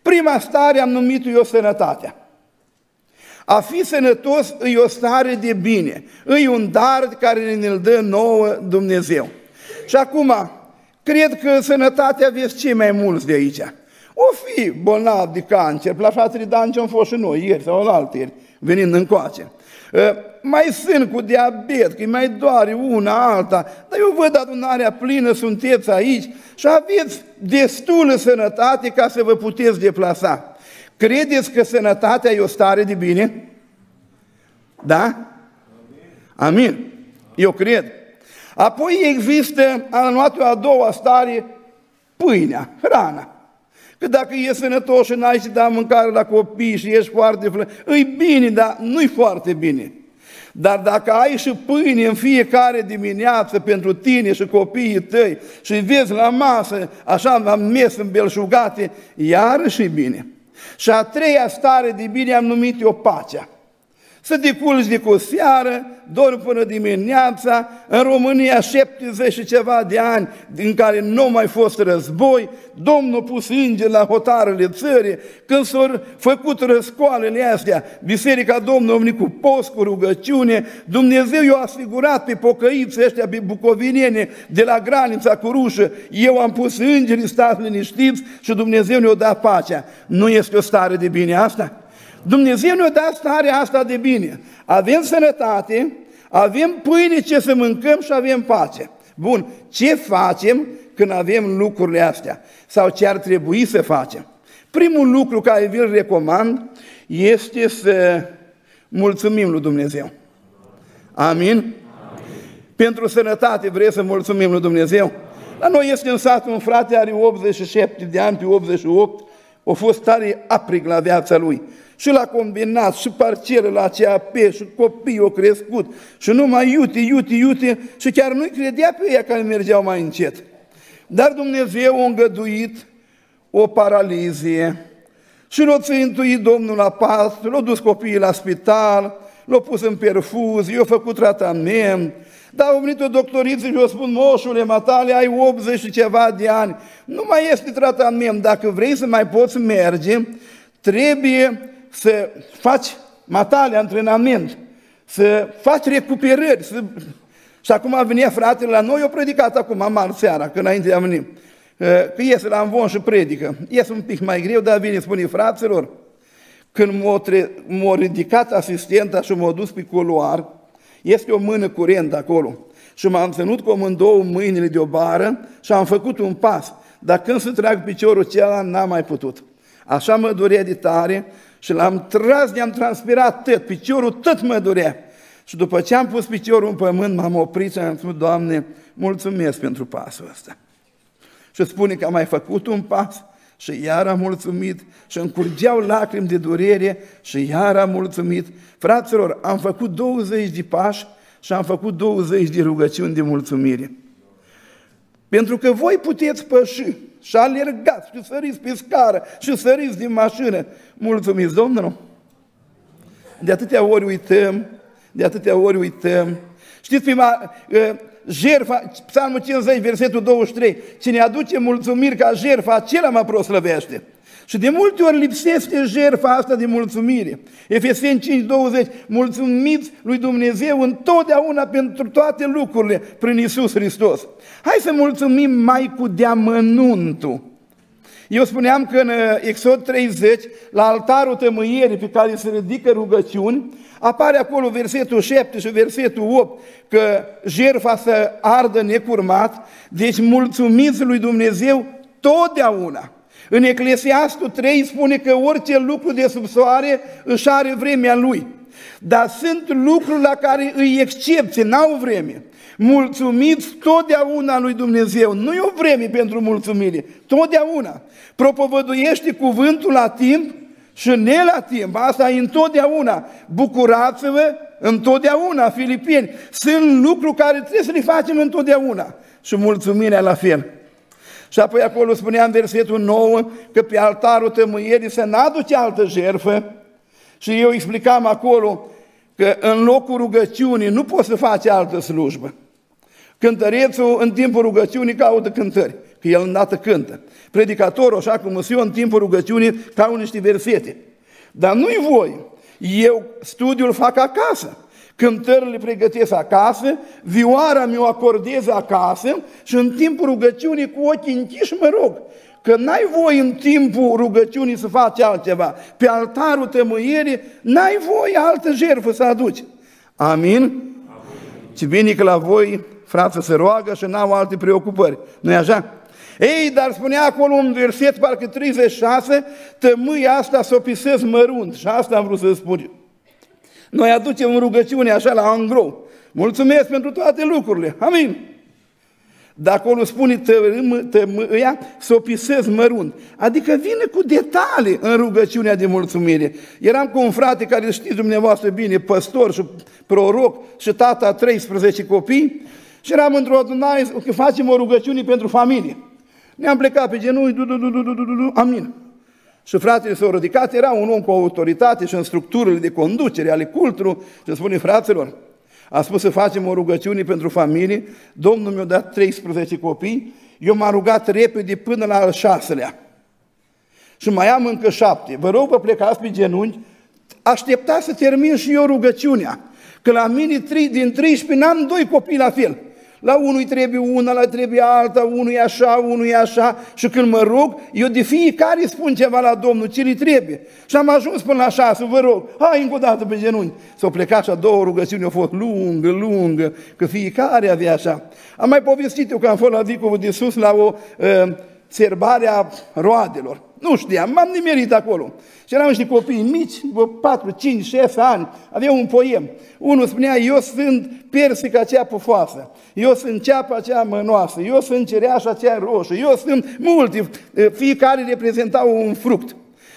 Prima stare am numit-o eu sănătatea. A fi sănătos e o stare de bine, e un dar care ne-l dă nouă Dumnezeu. Și acum, cred că sănătatea vezi cei mai mulți de aici. O fi bolnav de cancer, la fratele Danci am fost și noi, ieri sau altăieri, venind încoace. Mai sunt cu diabet, că mai doare una, alta, dar eu văd adunarea plină, sunteți aici și aveți destulă sănătate ca să vă puteți deplasa. Credeți că sănătatea e o stare de bine? Da? Amin. Eu cred. Apoi există anuatul a doua stare, pâinea, hrana. Că dacă ești sănătos și n-ai și da mâncare la copii și ești foarte e bine, dar nu-i foarte bine. Dar dacă ai și pâine în fiecare dimineață pentru tine și copiii tăi și vezi la masă, așa am mes îmbelșugate, iarăși e bine. Și a treia stare de bine am numit-o pacea. Să te culci de cu seară, dormi până dimineața, în România 70 și ceva de ani din care nu mai fost război, Domnul a pus îngeri la hotarele țării, când s-au făcut răscoalele astea, Biserica Domnului a venit cu post, cu rugăciune, Dumnezeu i-a asigurat pe pocăiții ăștia, pe bucoviniene, de la granița cu rușă, eu am pus îngeri, stați liniștiți și Dumnezeu ne-a dat pacea. Nu este o stare de bine asta? Dumnezeu ne-a dat starea asta de bine. Avem sănătate, avem pâine ce să mâncăm și avem pace. Bun, ce facem când avem lucrurile astea? Sau ce ar trebui să facem? Primul lucru care vi-l recomand este să mulțumim lui Dumnezeu. Amin? Amin. Pentru sănătate vreți să mulțumim lui Dumnezeu? La noi este în sat un frate, are 87 de ani, pe 88, a fost tare aprig la viața lui. Și l-a combinat, și parcelă la CAP, și copiii au crescut, și numai iute, și chiar nu-i credea pe ea care mergeau mai încet. Dar Dumnezeu a îngăduit o paralizie și l-a țintuit Domnul la pat, l-a dus copiii la spital, l-a pus în perfuzie, i-a făcut tratament, dar au venit o doctoriță și eu spun, moșule, matale, ai 80 și ceva de ani, nu mai este tratament, dacă vrei să mai poți merge, trebuie să faci matale, antrenament, să faci recuperări. Să... Și acum venea fratele la noi, eu predicat acum, marți seara, că înainte am venit, că iese la amvon și predică. Iese un pic mai greu, dar vine, spune, fraților, când m-a ridicat asistenta și m-a dus pe coloar, este o mână curentă acolo. Și m-am ținut cu amândouă mâinile de o bară și am făcut un pas. Dar când se trag piciorul celălalt, n-am mai putut. Așa mă durea de tare și l-am tras, ne-am transpirat tot, piciorul tot mă durea. Și după ce am pus piciorul în pământ, m-am oprit și am spus, Doamne, mulțumesc pentru pasul ăsta. Și spune că am mai făcut un pas și iar am mulțumit și încurgeau lacrimi de durere și iar am mulțumit. Fraților, am făcut 20 de pași și am făcut 20 de rugăciuni de mulțumire. Pentru că voi puteți păși și alergați și săriți pe scară și săriți din mașină. Mulțumiți, Domnul! De atâtea ori uităm. Știți, jertfa, Psalmul 50, versetul 23, cine aduce mulțumiri ca jertfa, acela mă proslăvește. Și de multe ori lipsește jertfa asta de mulțumire. Efeseni 5:20, mulțumiți lui Dumnezeu întotdeauna pentru toate lucrurile prin Iisus Hristos. Hai să mulțumim mai cu deamănuntul. Eu spuneam că în Exod 30, la altarul tămâierii pe care se ridică rugăciuni, apare acolo versetul 7 și versetul 8, că jertfa să ardă necurmat, deci mulțumiți lui Dumnezeu totdeauna. În Eclesiastul 3 spune că orice lucru de sub soare își are vremea lui. Dar sunt lucruri la care îi excepție, n-au vreme. Mulțumiți totdeauna lui Dumnezeu. Nu e o vreme pentru mulțumire, totdeauna. Propovăduiește cuvântul la timp și ne la timp. Asta e întotdeauna. Bucurați-vă întotdeauna, Filipeni. Sunt lucruri care trebuie să le facem întotdeauna. Și mulțumirea la fel. Și apoi acolo spunea în versetul 9 că pe altarul tămâierii să n-aduce altă jertfă. Și eu explicam acolo că în locul rugăciunii nu poți să faci altă slujbă. Cântărețul în timpul rugăciunii caută cântări, că el îndată cântă. Predicatorul, așa cum sunt eu, în timpul rugăciunii caută niște versete. Dar nu-i voi, eu studiul fac acasă. Cântările pregătesc acasă, vioara mi-o acordez acasă și în timpul rugăciunii cu ochii închiși mă rog că n-ai voie în timpul rugăciunii să faci altceva. Pe altarul tămâierii n-ai voie altă jertfă să aduci. Amin? Amin. Și bine că la voi, frață, se roagă și n-au alte preocupări. Nu-i așa? Ei, dar spunea acolo un verset, parcă 36, tămâia asta s-o pisez mărunt. Și asta am vrut să spun. Noi aducem rugăciune așa la angro. Mulțumesc pentru toate lucrurile. Amin. Dar acolo spune, tămâia să o pisez mărunt. Adică vine cu detalii în rugăciunea de mulțumire. Eram cu un frate care, știți dumneavoastră bine, păstor și proroc și tata 13 copii și eram într-o adunare, că facem o rugăciune pentru familie. Ne-am plecat pe genunchi, amin. Și fratele s-au ridicat, era un om cu autoritate și în structurile de conducere ale cultului și spune, fraților, a spus să facem o rugăciune pentru familie, Domnul mi-a dat 13 copii, eu m-am rugat repede până la al 6-lea. Și mai am încă 7. Vă rog, vă plecați pe genunchi, așteptați să termin și eu rugăciunea, că la mine din 13 n-am 2 copii la fel. La unul trebuie una, la trebuie alta, unul e așa, unul e așa. Și când mă rog, eu de fiecare spun ceva la Domnul, ce îi trebuie. Și am ajuns până la 6, vă rog, hai încă o dată pe genunchi. S-au plecat și a doua rugăciune, a fost lungă, lungă, că fiecare avea așa. Am mai povestit eu că am fost la Vicovul de Sus la o serbare a roadelor. Nu știam, m-am nimerit acolo. Și eram niște copii mici, 4, 5, 6 ani, aveau un poem. Unul spunea, eu sunt persica aceea pufoasă, eu sunt ceapa aceea mănoasă, eu sunt cereașa aceea roșu, eu sunt multe, fiecare reprezenta un fruct.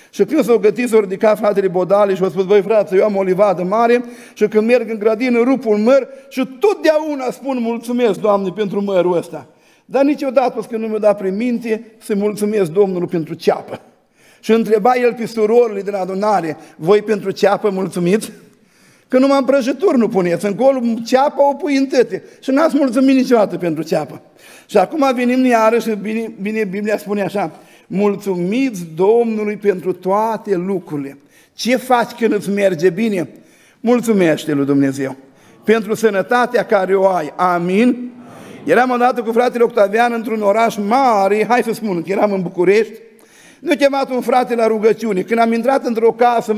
Și când s-au gătit, s-au ridicat fratele Bodale și au spus, băi frate, eu am o livadă mare și când merg în grădină, rup un măr și totdeauna spun mulțumesc, Doamne, pentru mărul ăsta. Dar niciodată, când nu mi-o da prin minte, să mulțumesc Domnului pentru ceapă. Și întreba el pe surorile din adunare, voi pentru ceapă mulțumiți? Că numai în prăjituri nu puneți, încolo ceapa o pui în tăte. Și n-ați mulțumit niciodată pentru ceapă. Și acum venim iarăși, bine, Biblia spune așa, mulțumiți Domnului pentru toate lucrurile. Ce faci când îți merge bine? Mulțumește lui Dumnezeu pentru sănătatea care o ai. Amin? Eram odată cu fratele Octavian într-un oraș mare, hai să spun că eram în București, ne-a chemat un frate la rugăciune. Când am intrat într-o casă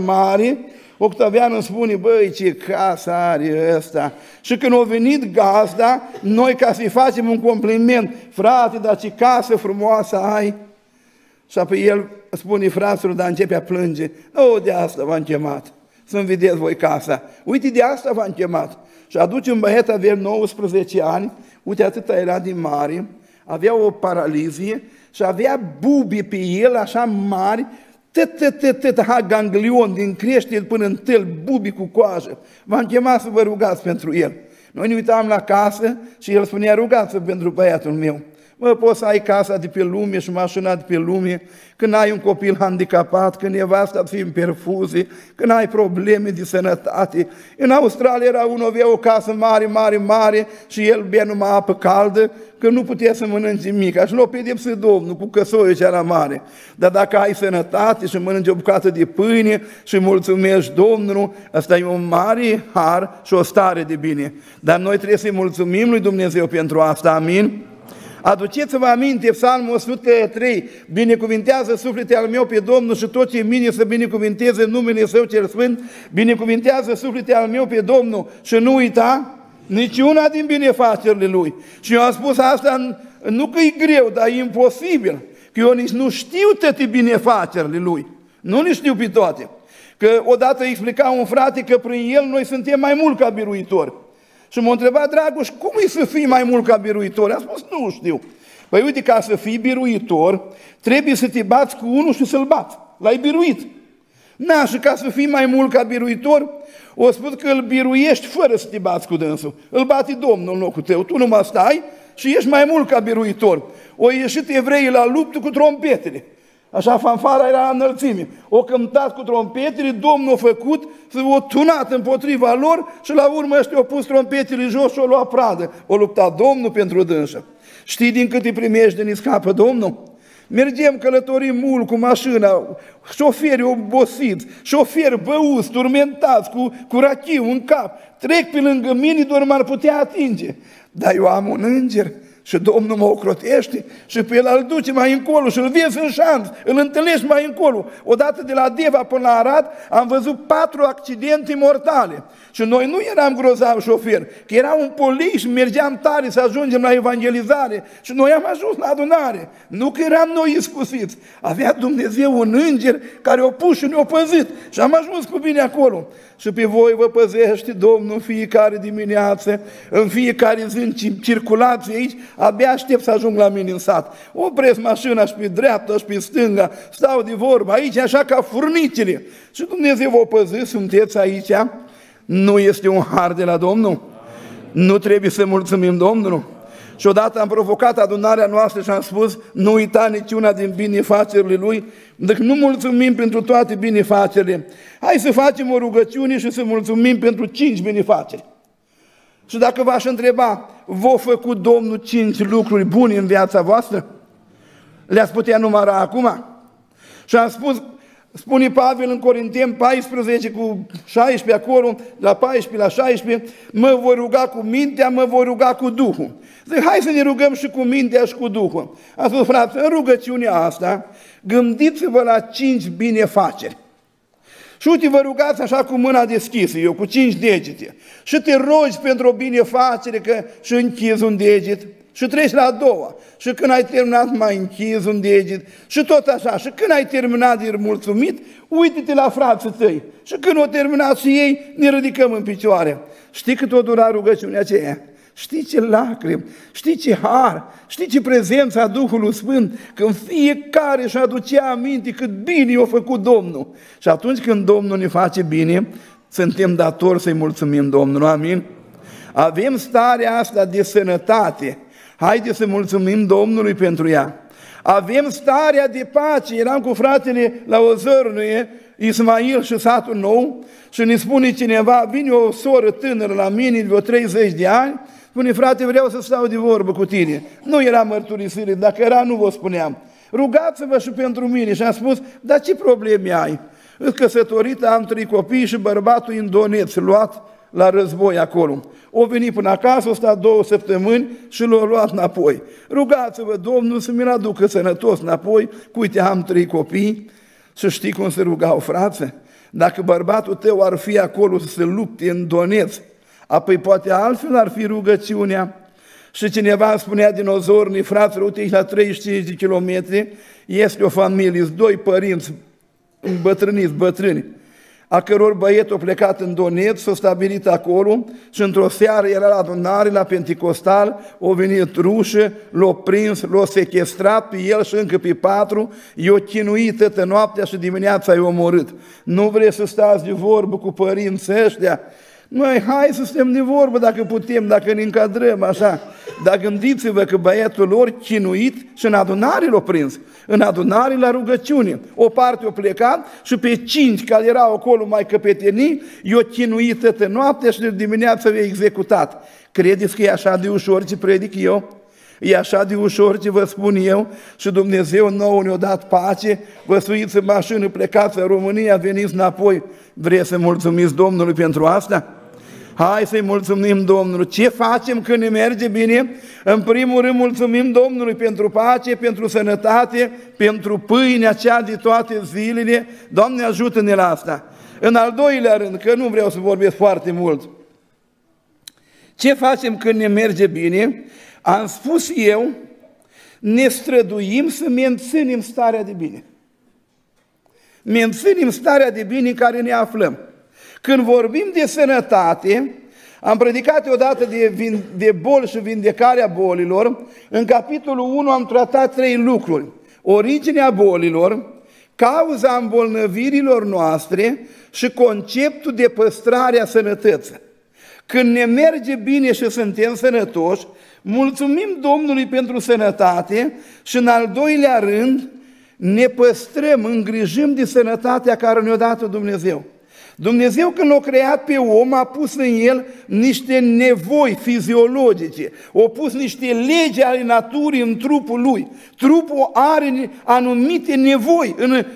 mare, Octavian îmi spune, băi, ce casă are ăsta. Și când a venit gazda, noi ca să-i facem un compliment, frate, dar ce casă frumoasă ai. Și apoi el spune, fraților, dar începe a plânge, o, de asta v-am chemat, să-mi vedeți voi casa. Uite, de asta v-am chemat. Și aduce un băiat, avea 19 ani, uite atâta era din mare, avea o paralizie și avea bubii pe el așa mari, ganglion din creștere până în tăl, bubii cu coajă. V-am chemat să vă rugați pentru el. Noi ne uitam la casă și el spunea, rugați-vă pentru băiatul meu. Mă, poți să ai casa de pe lume și mașina de pe lume, când ai un copil handicapat, când nevasta fi în perfuzie, când ai probleme de sănătate. În Australia era unul, avea o casă mare și el bea numai apă caldă, că nu putea să mănânce mica. Și l-o pedepse Domnul cu căsoiul ce era mare. Dar dacă ai sănătate și mănânci o bucată de pâine și mulțumești Domnul, asta e un mare har și o stare de bine. Dar noi trebuie să-i mulțumim lui Dumnezeu pentru asta, amin? Aduceți-vă aminte, Psalmul 103, binecuvintează suflete al meu pe Domnul și tot ce e mine să binecuvinteze numele Său cel Sfânt, binecuvintează suflete al meu pe Domnul și nu uita niciuna din binefacerile Lui. Și eu am spus asta, nu că e greu, dar e imposibil, că eu nici nu știu toate binefacerile Lui, nu le știu pe toate. Că odată explica un frate că prin el noi suntem mai mult ca biruitori. Și m-a întrebat, Dragoș, cum e să fii mai mult ca biruitor? A spus, nu știu. Păi uite, ca să fii biruitor, trebuie să te bați cu unul și să-l bați. L-ai biruit. Na, și ca să fii mai mult ca biruitor, o spus că îl biruiești fără să te bați cu dânsul. Îl bate Domnul în locul tău. Tu numai stai și ești mai mult ca biruitor. O ieșit evreii la luptă cu trompetele. Așa, fanfara era la înălțime. O cântat cu trompetele, Domnul a făcut, o tunat împotriva lor și la urmă ăștia au pus trompetele jos și o luat pradă. O luptat Domnul pentru dânsă. Știi din câte primești de ni scapă Domnul? Mergem, călătorim mult cu mașina, șoferi obosiți, șoferi băuți, turmentați, cu rachiu în cap, trec pe lângă mine, doar m-ar putea atinge. Dar eu am un înger Și Domnul mă ocrotește și pe el îl duce mai încolo și îl vieți în șanț, îl întâlnești mai încolo. Odată de la Deva până la Arad am văzut 4 accidente mortale și noi nu eram grozavi șoferi, că era un polic și mergeam tare să ajungem la evangelizare și noi am ajuns la adunare. Nu că eram noi iscusiți, avea Dumnezeu un înger care o pus și ne-o păzit și am ajuns cu bine acolo. Și pe voi vă păzește Domnul în fiecare dimineață, în fiecare zi în circulație aici. Abia aștept să ajung la mine în sat. Opresc mașina și pe dreapta și pe stânga, stau de vorbă aici, așa ca furnicile. Și Dumnezeu vă păzi, sunteți aici. Nu este un har de la Domnul? Nu trebuie să mulțumim Domnului? Și odată am provocat adunarea noastră și am spus, nu uita niciuna din binefacerile Lui, dacă nu mulțumim pentru toate binefacerile. Hai să facem o rugăciune și să mulțumim pentru 5 binefaceri. Și dacă v-aș întreba, v-a făcut Domnul 5 lucruri bune în viața voastră? Le-ați putea număra acum? Și am spus, spune Pavel în Corinteni 14 cu 16 acolo, la 14 la 16, mă voi ruga cu mintea, mă voi ruga cu Duhul. Zic, hai să ne rugăm și cu mintea și cu Duhul. Am spus, frate, în rugăciunea asta, gândiți-vă la 5 binefaceri. Și uite, vă rugați așa cu mâna deschisă, eu, cu 5 degete. Și te rogi pentru o binefacere că și închizi un deget și treci la a doua. Și când ai terminat, mai închizi un deget și tot așa. Și când ai terminat, ești mulțumit, uite-te la frații tăi. Și când o terminat și ei, ne ridicăm în picioare. Știi cât o dura rugăciunea aceea? Știi ce lacrimi, știi ce har, știi ce prezența Duhului Sfânt, când fiecare își aducea aminte cât bine i-a făcut Domnul. Și atunci când Domnul ne face bine, suntem datori să-i mulțumim Domnului, amin? Avem starea asta de sănătate, haide să mulțumim Domnului pentru ea. Avem starea de pace, eram cu fratele la o zărnuie, Ismail și satul nou, și ne spune cineva, vine o soră tânără la mine, de vreo 30 de ani, spune, frate, vreau să stau de vorbă cu tine. Nu era mărturisire, dacă era, nu vă spuneam. Rugați-vă și pentru mine. Și am spus, dar ce probleme ai? Îți căsătorită, am 3 copii și bărbatul indoneț, luat la război acolo. O venit până acasă, o stat 2 săptămâni și l-a luat înapoi. Rugați-vă, Domnul, să mi-l aducă sănătos înapoi, că uite, am 3 copii. Să știi cum se rugau, frate? Dacă bărbatul tău ar fi acolo să se lupte în Doneț, apoi poate altfel ar fi rugăciunea. Și cineva spunea din Ozorni, frate, uite, la 35 de kilometri este o familie, 2 părinți îmbătrâniți, bătrâni, a căror băiet a plecat în Doneț, s-a stabilit acolo și într-o seară era la adunare, la Pentecostal, a venit rușă, l-a prins, l-a sechestrat pe el și încă pe 4, i-a chinuit toată noaptea și dimineața i-a omorât. Nu vreți să stați de vorbă cu părinții ăștia? Noi, hai să stăm de vorbă dacă putem, dacă ne încadrăm, așa. Dar gândiți-vă că băiatul lor chinuit și în adunare l-a prins. În adunare la rugăciune. O parte o plecat și pe 5 care erau acolo mai căpetenii, i-o chinuit toată noaptea și de dimineață i-a executat. Credeți că e așa de ușor ce predic eu? E așa de ușor ce vă spun eu? Și Dumnezeu nouă ne-a dat pace, vă suiți în mașină, plecați în România, veniți înapoi. Vreți să mulțumiți Domnului pentru asta? Hai să-i mulțumim Domnului. Ce facem când ne merge bine? În primul rând mulțumim Domnului pentru pace, pentru sănătate, pentru pâinea cea de toate zilele. Doamne, ajută-ne la asta. În al doilea rând, că nu vreau să vorbesc foarte mult. Ce facem când ne merge bine? Am spus eu, ne străduim să menținem starea de bine. Menținem starea de bine în care ne aflăm. Când vorbim de sănătate, am predicat odată de boli și vindecarea bolilor, în capitolul 1 am tratat 3 lucruri. Originea bolilor, cauza îmbolnăvirilor noastre și conceptul de păstrare a sănătății. Când ne merge bine și suntem sănătoși, mulțumim Domnului pentru sănătate și în al doilea rând ne păstrăm, îngrijim de sănătatea care ne-a dat-o Dumnezeu. Dumnezeu când l-a creat pe om a pus în el niște nevoi fiziologice, a pus niște legi ale naturii în trupul lui. Trupul are anumite nevoi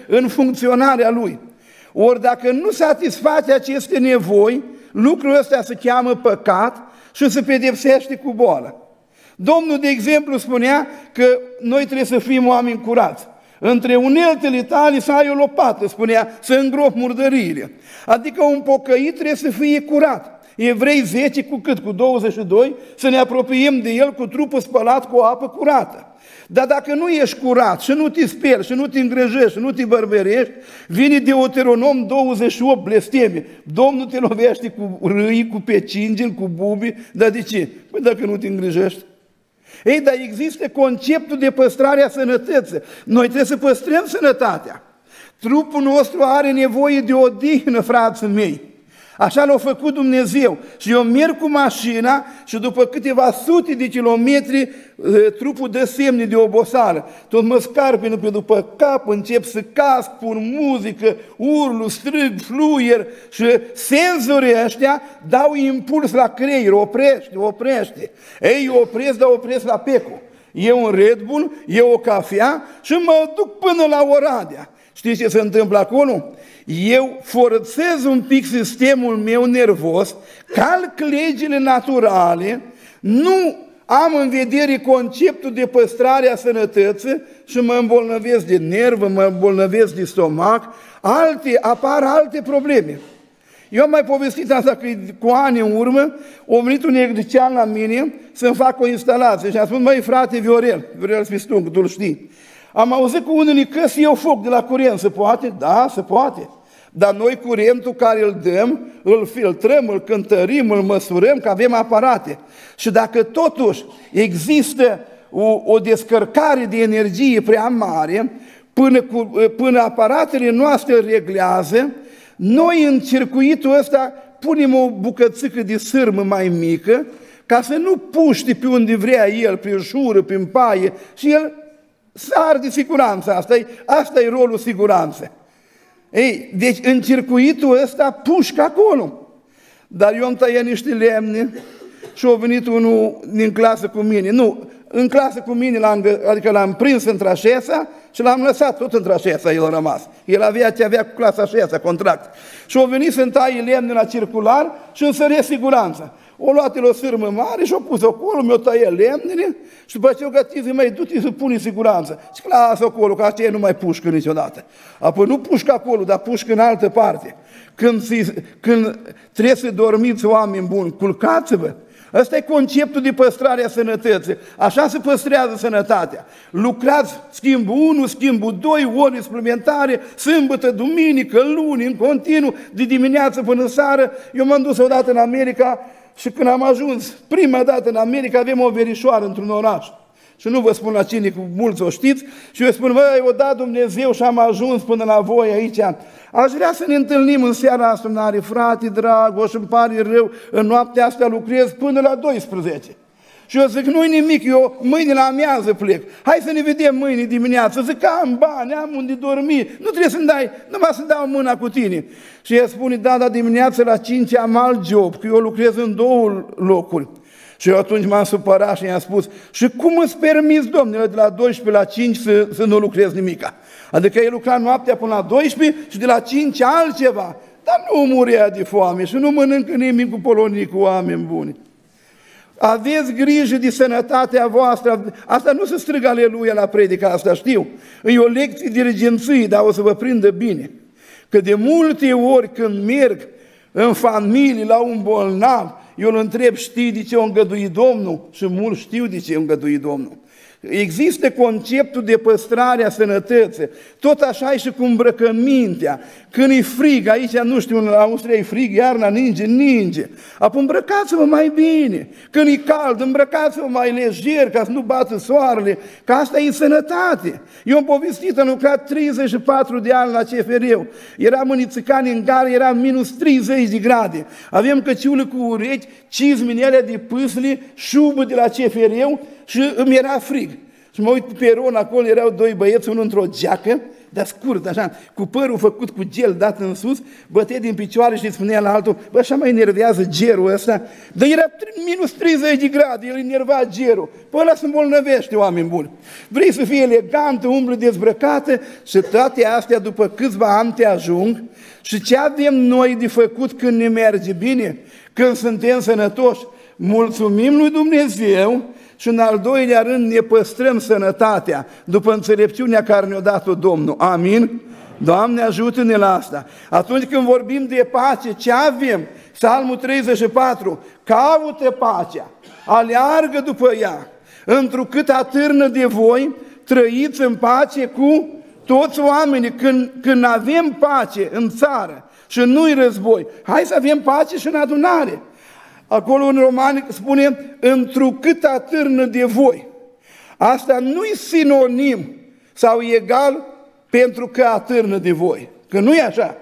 în funcționarea lui. Ori dacă nu satisface aceste nevoi, lucrul ăsta se cheamă păcat și se pedepsește cu boală. Domnul, de exemplu, spunea că noi trebuie să fim oameni curați. Între uneltele tale să ai o lopată, spunea, să îngropi murdăriile. Adică un pocăit trebuie să fie curat. Evrei 10 cu cât? Cu 22, să ne apropiem de el cu trupul spălat cu o apă curată. Dar dacă nu ești curat și nu te speri, și nu te îngrăjești, și nu te bărberești, vine Deuteronom 28, blesteme. Domnul te lovește cu râi, cu pecingeni, cu bubi. Dar de ce? Păi dacă nu te îngrijești. Ei, dar există conceptul de păstrare a sănătății. Noi trebuie să păstrăm sănătatea. Trupul nostru are nevoie de odihnă, frații mei. Așa l-a făcut Dumnezeu. Și eu merg cu mașina și după câteva sute de kilometri trupul dă semne de oboseală. Tot mă scarpin pe după cap, încep să casc, pun muzică, urlu, strâng, fluier și senzorii ăștia dau impuls la creier, oprește. Ei, opresc, dar opresc la peco. E un Red Bull, e o cafea și mă duc până la Oradea. Știți ce se întâmplă acolo? Eu forțez un pic sistemul meu nervos, calc legile naturale, nu am în vedere conceptul de păstrare a sănătății și mă îmbolnăvesc de nervă, mă îmbolnăvesc de stomac, apar alte probleme. Eu am mai povestit asta că cu ani în urmă a venit un electrician la mine să-mi fac o instalație și a spus, măi frate Viorel Spistung, tu-l știi, am auzit cu unii că se iau foc de la curent, se poate? Da, se poate. Dar noi curentul care îl dăm, îl filtrăm, îl cântărim, îl măsurăm, că avem aparate. Și dacă totuși există o descărcare de energie prea mare, până aparatele noastre reglează, noi în circuitul ăsta punem o bucățică de sârmă mai mică, ca să nu puște pe unde vrea el, prin jură, prin paie, și el sar de siguranță, asta e rolul siguranței. Ei, deci în circuitul ăsta pușcă acolo. Dar eu îmi tăia niște lemne și a venit unul din clasă cu mine. Nu, în clasă cu mine, adică l-am prins într-a șesa și l-am lăsat tot într-a șesa, el a rămas. El avea cu clasa șesa contract. Și a venit să-mi taie lemne la circular și îmi sărea siguranța. O luat el o sârmă mare și o pus acolo, mi-o tăie lemnele și după aceea gătiți, măi, du-te să pune siguranță. Și lasă acolo, că aceea nu mai pușcă niciodată. Apoi nu pușcă acolo, dar pușcă în altă parte. Când trebuie să dormiți, oameni buni, culcați-vă. Ăsta e conceptul de păstrare a sănătății. Așa se păstrează sănătatea. Lucrați schimbul 1, schimbul 2, ore suplimentare, sâmbătă, duminică, luni, în continuu, de dimineață până seară. Eu m-am dus odată în America. Și când am ajuns prima dată în America, avem o verișoară într-un oraș. Și nu vă spun la cine, că mulți o știți. Și eu spun, băi, o dat Dumnezeu și am ajuns până la voi aici. Aș vrea să ne întâlnim în seara asta, nu are frate Dragoș, îmi pare rău, în noaptea asta lucrez până la 12. Și eu zic, nu-i nimic, eu mâine la amiază plec. Hai să ne vedem mâine dimineață. Zic, am bani, am unde dormi, nu trebuie să-mi dai, numai să dau mâna cu tine. Și el spune, da, dar dimineața la 5 am alt job, că eu lucrez în două locuri. Și eu atunci m-am supărat și i-am spus, și cum îți permiți, domnule, de la 12 la 5 să nu lucrez nimica? Adică el lucra noaptea până la 12 și de la 5 altceva. Dar nu murea de foame și nu mănâncă nimic cu polonii, cu oameni buni. Aveți grijă de sănătatea voastră. Asta nu se strigă aleluia la predica asta, știu. E o lecție de regenție, dar o să vă prindă bine. Că de multe ori când merg în familie la un bolnav, eu îl întreb, știi de ce a îngăduit Domnul? Și mulți știu de ce a îngăduit Domnul. Există conceptul de păstrare a sănătății. Tot așa e și cu îmbrăcămintea. Când e frig, aici nu știu, în Austria e frig, iarna ninge. Apoi îmbrăcați-vă mai bine. Când e cald, îmbrăcați-vă mai lejer, ca să nu bată soarele, că asta e sănătate. Eu am povestit, am lucrat 34 de ani la CFR-ul. Eram în Ițicani, în gară, era minus 30 de grade. Aveam căciulă cu urechi, cizminele de pâsle, șubă de la CFR-ul și îmi era frig. Și mă uit pe peron, acolo erau doi băieți, unul într-o geacă, dar scurt, așa, cu părul făcut cu gel dat în sus, bătea din picioare și spunea la altul, bă, așa mă enervează gerul ăsta. Dar era minus 30 de grade, el enerva gerul. Păi ăla se îmbolnăvește, oameni buni. Vrei să fii elegantă, umblă dezbrăcată și toate astea după câțiva ani te ajung. Și ce avem noi de făcut când ne merge bine, când suntem sănătoși? mulțumim lui Dumnezeu și în al doilea rând ne păstrăm sănătatea după înțelepciunea care ne-a dat-o Domnul. Amin? Doamne, ajută-ne la asta. Atunci când vorbim de pace, ce avem? Psalmul 34, caută pacea, aleargă după ea, întrucât atârnă de voi, trăiți în pace cu toți oamenii. Când avem pace în țară și nu-i război, hai să avem pace și în adunare. Acolo în Romani spune, întrucât atârnă de voi. Asta nu-i sinonim sau egal pentru că atârnă de voi, că nu-i așa.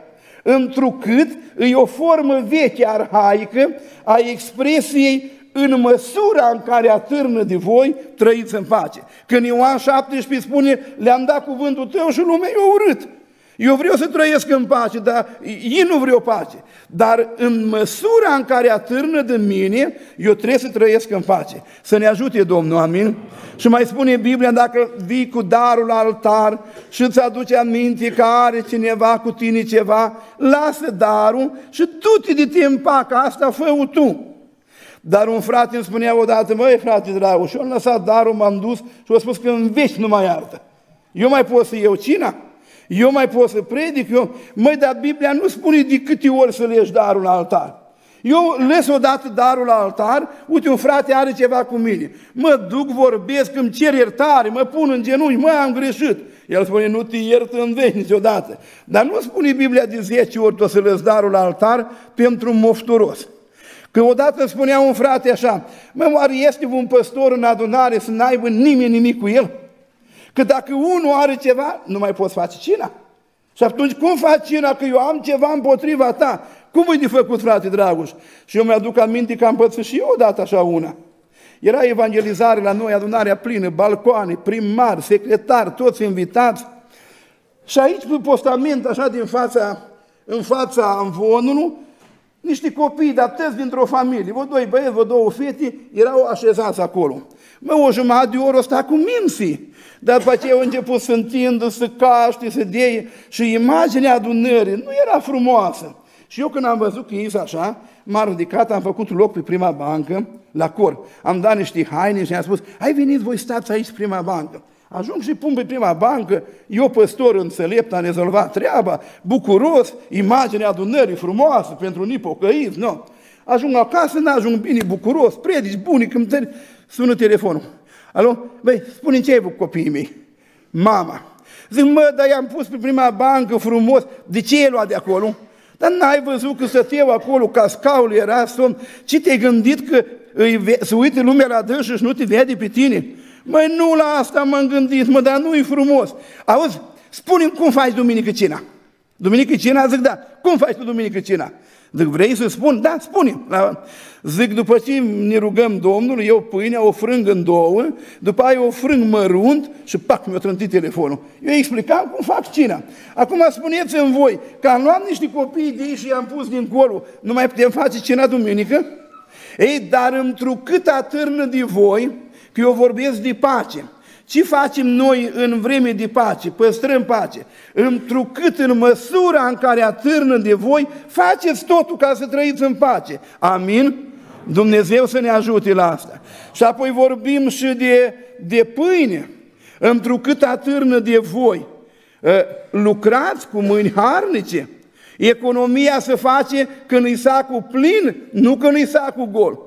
Întrucât e o formă veche, arhaică, a expresiei în măsura în care atârnă de voi, trăiți în pace. Când Ioan 17 spune, le-am dat cuvântul tău și lumea i-a urât. Eu vreau să trăiesc în pace, dar ei nu vreau pace. Dar în măsura în care atârnă de mine, eu trebuie să trăiesc în pace. Să ne ajute Domnul, amin? Și mai spune Biblia, dacă vii cu darul la altar și îți aduce aminte că are cineva cu tine ceva, lasă darul și du-te de tine în pace, asta fă-o tu. Dar un frate îmi spunea odată, măi frate Dragoș, și-am lăsat darul, m-am dus și a spus că în veci nu mai iartă. Eu mai pot să iau cina? Eu mai pot să predic? Măi, dar Biblia nu spune de câte ori să le ieși darul la altar. Eu les odată darul la altar, uite, un frate are ceva cu mine. Mă duc, vorbesc, îmi cer iertare, mă pun în genunchi, mă, am greșit. El spune, nu te iert în veci niciodată. Dar nu spune Biblia de 10 ori tu să lăsi darul la altar pentru un mofturos. Că odată spunea un frate așa, mă, oare este un păstor în adunare să n-aibă nimeni nimic cu el? Că dacă unul are ceva, nu mai poți face cina. Și atunci cum faci cina? Că eu am ceva împotriva ta. Cum e de făcut, frate Dragoș? Și eu mi-aduc aminte că am pățit și eu odată așa una. Era evangelizare la noi, adunarea plină, balcoane, primari, secretari, toți invitați. Și aici, pe postament, așa din fața, în fața amvonului, niște copii, dar tăți dintr-o familie, vă doi băieți, vă două fete, erau așezați acolo. Mă, o jumătate de oră sta cu minții, dar după aceea au început să întindă, să caște, să dea, și imaginea adunării nu era frumoasă. Și eu când am văzut că ies așa, m-am ridicat, am făcut loc pe prima bancă, la cor. Am dat niște haine și am spus, hai veniți voi stați aici prima bancă. Ajung și pun pe prima bancă, eu păstor înțelept, am rezolvat treaba, bucuros, imaginea adunării frumoasă pentru nipocăiți, nu? Ajung acasă, n-ajung bine, bucuros, predici, bunii, când sună telefonul. Alo? Băi, spune-mi ce ai făcut copiii mei? Mama. Zic, mă, dar i-am pus pe prima bancă frumos, de ce i-ai luat de acolo? Dar n-ai văzut că stăteau acolo, cascaul era somn, ci te-ai gândit că se uite lumea la dânsă și nu te vede pe tine? Măi, nu la asta m-am gândit, mă, dar nu-i frumos. Auzi, spune-mi cum faci duminică cina. Duminică cina? Zic, da. Cum faci tu duminică cina? Zic, vrei să spun? Da, spune-mi. Zic, după ce ne rugăm Domnul, eu pâinea o frâng în două, după aia o frâng mărunt și pac, mi-a trântit telefonul. Eu explicam cum fac cina. Acum spuneți-mi voi că am luat niște copii de ei și i-am pus dincolo, nu mai putem face cina duminică? Ei, dar întrucât atârnă de voi, că eu vorbesc de pace. Ce facem noi în vreme de pace? Păstrăm pace. Întrucât în măsura în care atârnă de voi, faceți totul ca să trăiți în pace. Amin? Dumnezeu să ne ajute la asta. Și apoi vorbim și de pâine. Întrucât atârnă de voi, lucrați cu mâini harnice. Economia se face când e sacul plin, nu când e sacul gol.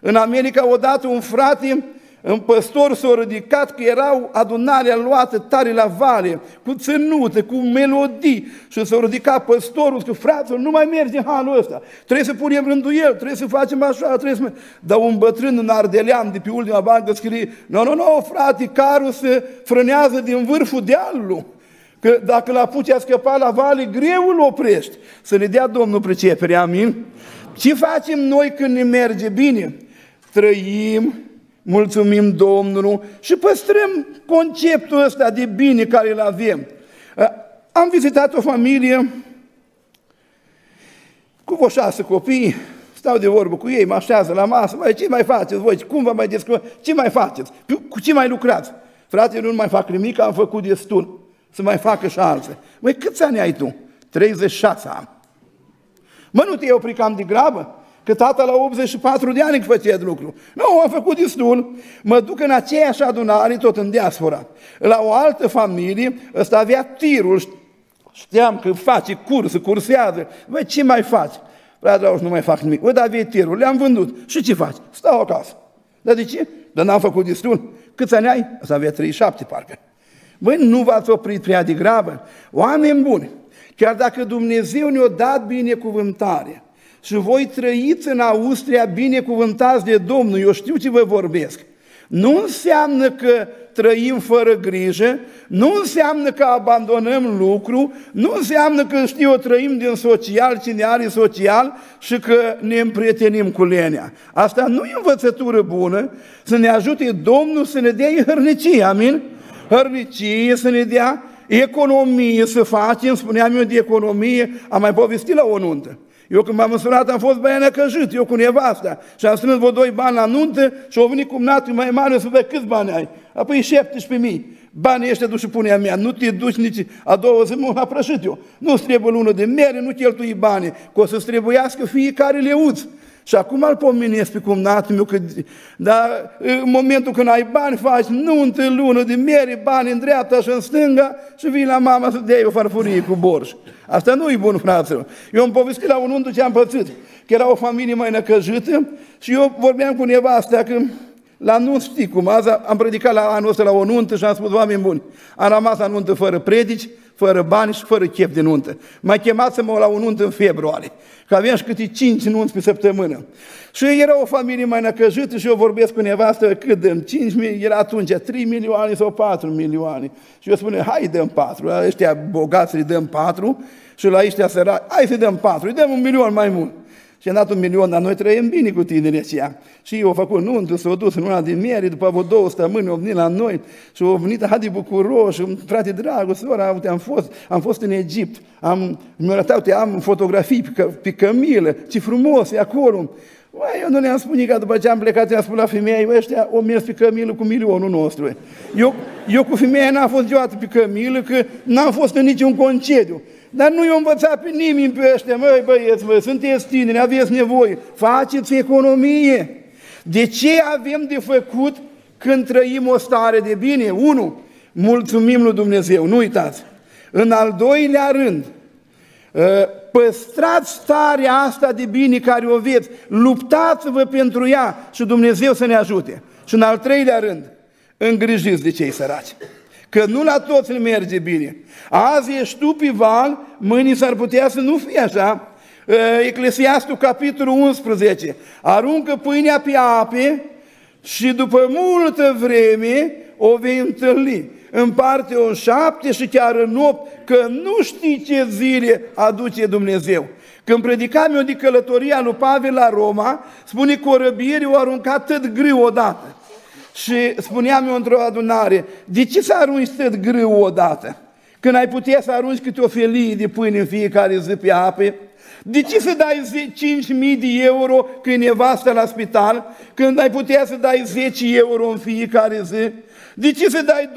În America odată un frate, un păstor s-a ridicat că erau adunarea luată tare la vale, cu ținute, cu melodii, și s-a ridicat păstorul, că fraților, nu mai merge halul ăsta, trebuie să punem rânduiel, trebuie să facem așa, trebuie să... Dar un bătrân în Ardelean, de pe ultima bancă, scrie, nu, frate, carul se frânează din vârful dealului. Că dacă l-apuci a scăpat la vale, greu îl oprești. Să ne dea Domnul pricepere, amin? Ce facem noi când ne merge bine? Trăim, mulțumim Domnului și păstrăm conceptul ăsta de bine care îl avem. Am vizitat o familie cu vreo 6 copii, stau de vorbă cu ei, mă așează la masă, mai ce mai faceți voi, cum vă mai descurcați, ce mai faceți, cu ce mai lucrați? Frate, nu mai fac nimic, am făcut destul, să mai facă și alții. Măi, câți ani ai tu? 36 am. Mă, nu te-ai oprit cam de grabă? Că tata la 84 de ani îmi făcea de lucru. Nu, am făcut destul. Mă duc în aceeași adunare, tot în diaspora. La o altă familie, ăsta avea tirul. Știam că face curs, cursează. Băi, ce mai faci? Păi, Dragoș, nu mai fac nimic. Băi, dar avea tirul, le-am vândut. Și ce faci? Stau acasă. Dar de ce? Dar n-am făcut destul. Câți ani ai? Ăsta avea 37, parcă. Băi, nu v-ați oprit prea degrabă. Oameni buni, chiar dacă Dumnezeu ne-a dat binecuvântare, și voi trăiți în Austria binecuvântați de Domnul, eu știu ce vă vorbesc. Nu înseamnă că trăim fără grijă, nu înseamnă că abandonăm lucru, nu înseamnă că, știu eu, trăim din social, cine are social, și că ne împrietenim cu lenea. Asta nu e învățătură bună, să ne ajute Domnul să ne dea hărnicie, amin? Hărnicie să ne dea, economie să facem, spuneam eu de economie, am mai povestit la o nuntă. Eu când m-am însurat am fost băianăcăjit, eu cu nevasta, și am strâns vreo 2 bani la nuntă și au venit cumnatul mai mare să văd câți bani ai. Apoi 17.000. Banii ăștia duci și punea mea, nu te duci nici a doua zi, m-am prășit eu. Nu-ți trebuie lună de mere, nu cheltui banii, că o să-ți trebuiască fiecare leuț. Și acum îl pomenesc pe cumnatul meu, că, dar în momentul când ai bani faci nuntă, lună de mere, bani în dreapta și în stânga și vii la mama să dea o farfurie cu borș. Asta nu e bun, fraților. Eu îmi povestit la un nuntă ce am pățit, că era o familie mai năcăjită și eu vorbeam cu nevasta că la nuntă, știi cum, azi am predicat la anul ăsta la o nuntă și am spus, oameni buni, am rămas la nuntă fără predici, fără bani și fără chef de nuntă. M-a chemat să mă la o nuntă în februarie, că aveam și câte 5 nunți pe săptămână. Și era o familie mai năcăjită și eu vorbesc cu nevastă cât dăm, 5.000, era atunci 3 milioane sau 4 milioane. Și eu spune, hai dăm 4, la ăștia bogați îi dăm 4 și la ăștia săraci, hai să dăm 4, îi dăm 1 milion mai mult. Și am dat 1 milion, dar noi trăim bine cu tinereția. Și eu au făcut nuntul, s-au dus în una din miere, după vreo 2 săptămâni au venit la noi și au venit, hadi bucuroși, frate dragul, sora, uite, am fost în Egipt, mi-au arătat, uite, am fotografii pe cămilă, ce frumos e acolo. Băi, eu nu le-am spus nici, după ce am plecat, i-am spus la femeie, ăștia au mers pe cămilă cu milionul nostru. Eu cu femeia n-am fost niciodată pe cămilă, că n-am fost în niciun concediu. Dar nu i-a învățat pe nimeni pe ăștia, măi băieți, măi, sunteți tineri, aveți nevoie, faceți economie. De ce avem de făcut când trăim o stare de bine? 1. Mulțumim lui Dumnezeu, nu uitați. În al 2-lea rând, păstrați starea asta de bine care o veți, luptați-vă pentru ea și Dumnezeu să ne ajute. Și în al 3-lea rând, îngrijiți de cei săraci. Că nu la toți le merge bine. Azi ești tu pe val, mâine s-ar putea să nu fie așa. Eclesiastul, capitolul 11, aruncă pâinea pe ape și după multă vreme o vei întâlni. Împarte o 7 și chiar în 8, că nu știi ce zile aduce Dumnezeu. Când predicam eu de călătoria lui Pavel la Roma, spune că o răbiere o arunca tot grâu odată. Și spuneam eu într-o adunare, de ce să arunci tot grâu odată? Când ai putea să arunci câte o felie de pâine în fiecare zi pe ape? De ce să dai 5.000 de euro când e nevastă la spital, când ai putea să dai 10 euro în fiecare zi? De ce să dai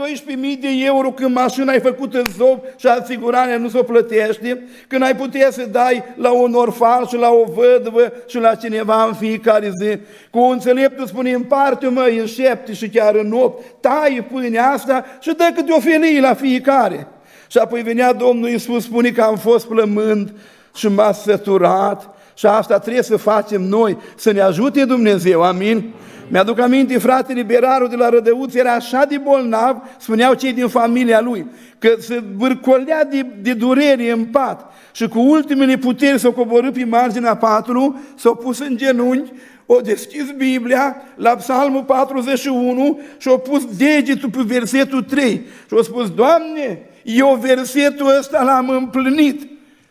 12.000 de euro când mașina ai făcut în zob și asigurarea nu s-o plătește? Când ai putea să dai la un orfan și la o vădvă și la cineva în fiecare zi? Cu înțeleptul spune, împarte-o măi în 7 și chiar în 8, taie pâinea asta și dă câte o felie la fiecare. Și apoi venea Domnul Iisus, spune că am fost plământ și m-a săturat. Și asta trebuie să facem noi, să ne ajute Dumnezeu, amin? Mi-aduc aminte, fratele Berarul de la Rădăuți era așa de bolnav, spuneau cei din familia lui, că se vârcolea de durere în pat și cu ultimele puteri s-o coborât pe marginea patului, s-o pus în genunchi, o deschis Biblia la Psalmul 41 și o pus degetul pe versetul 3 și o spus, Doamne, eu versetul ăsta l-am împlinit.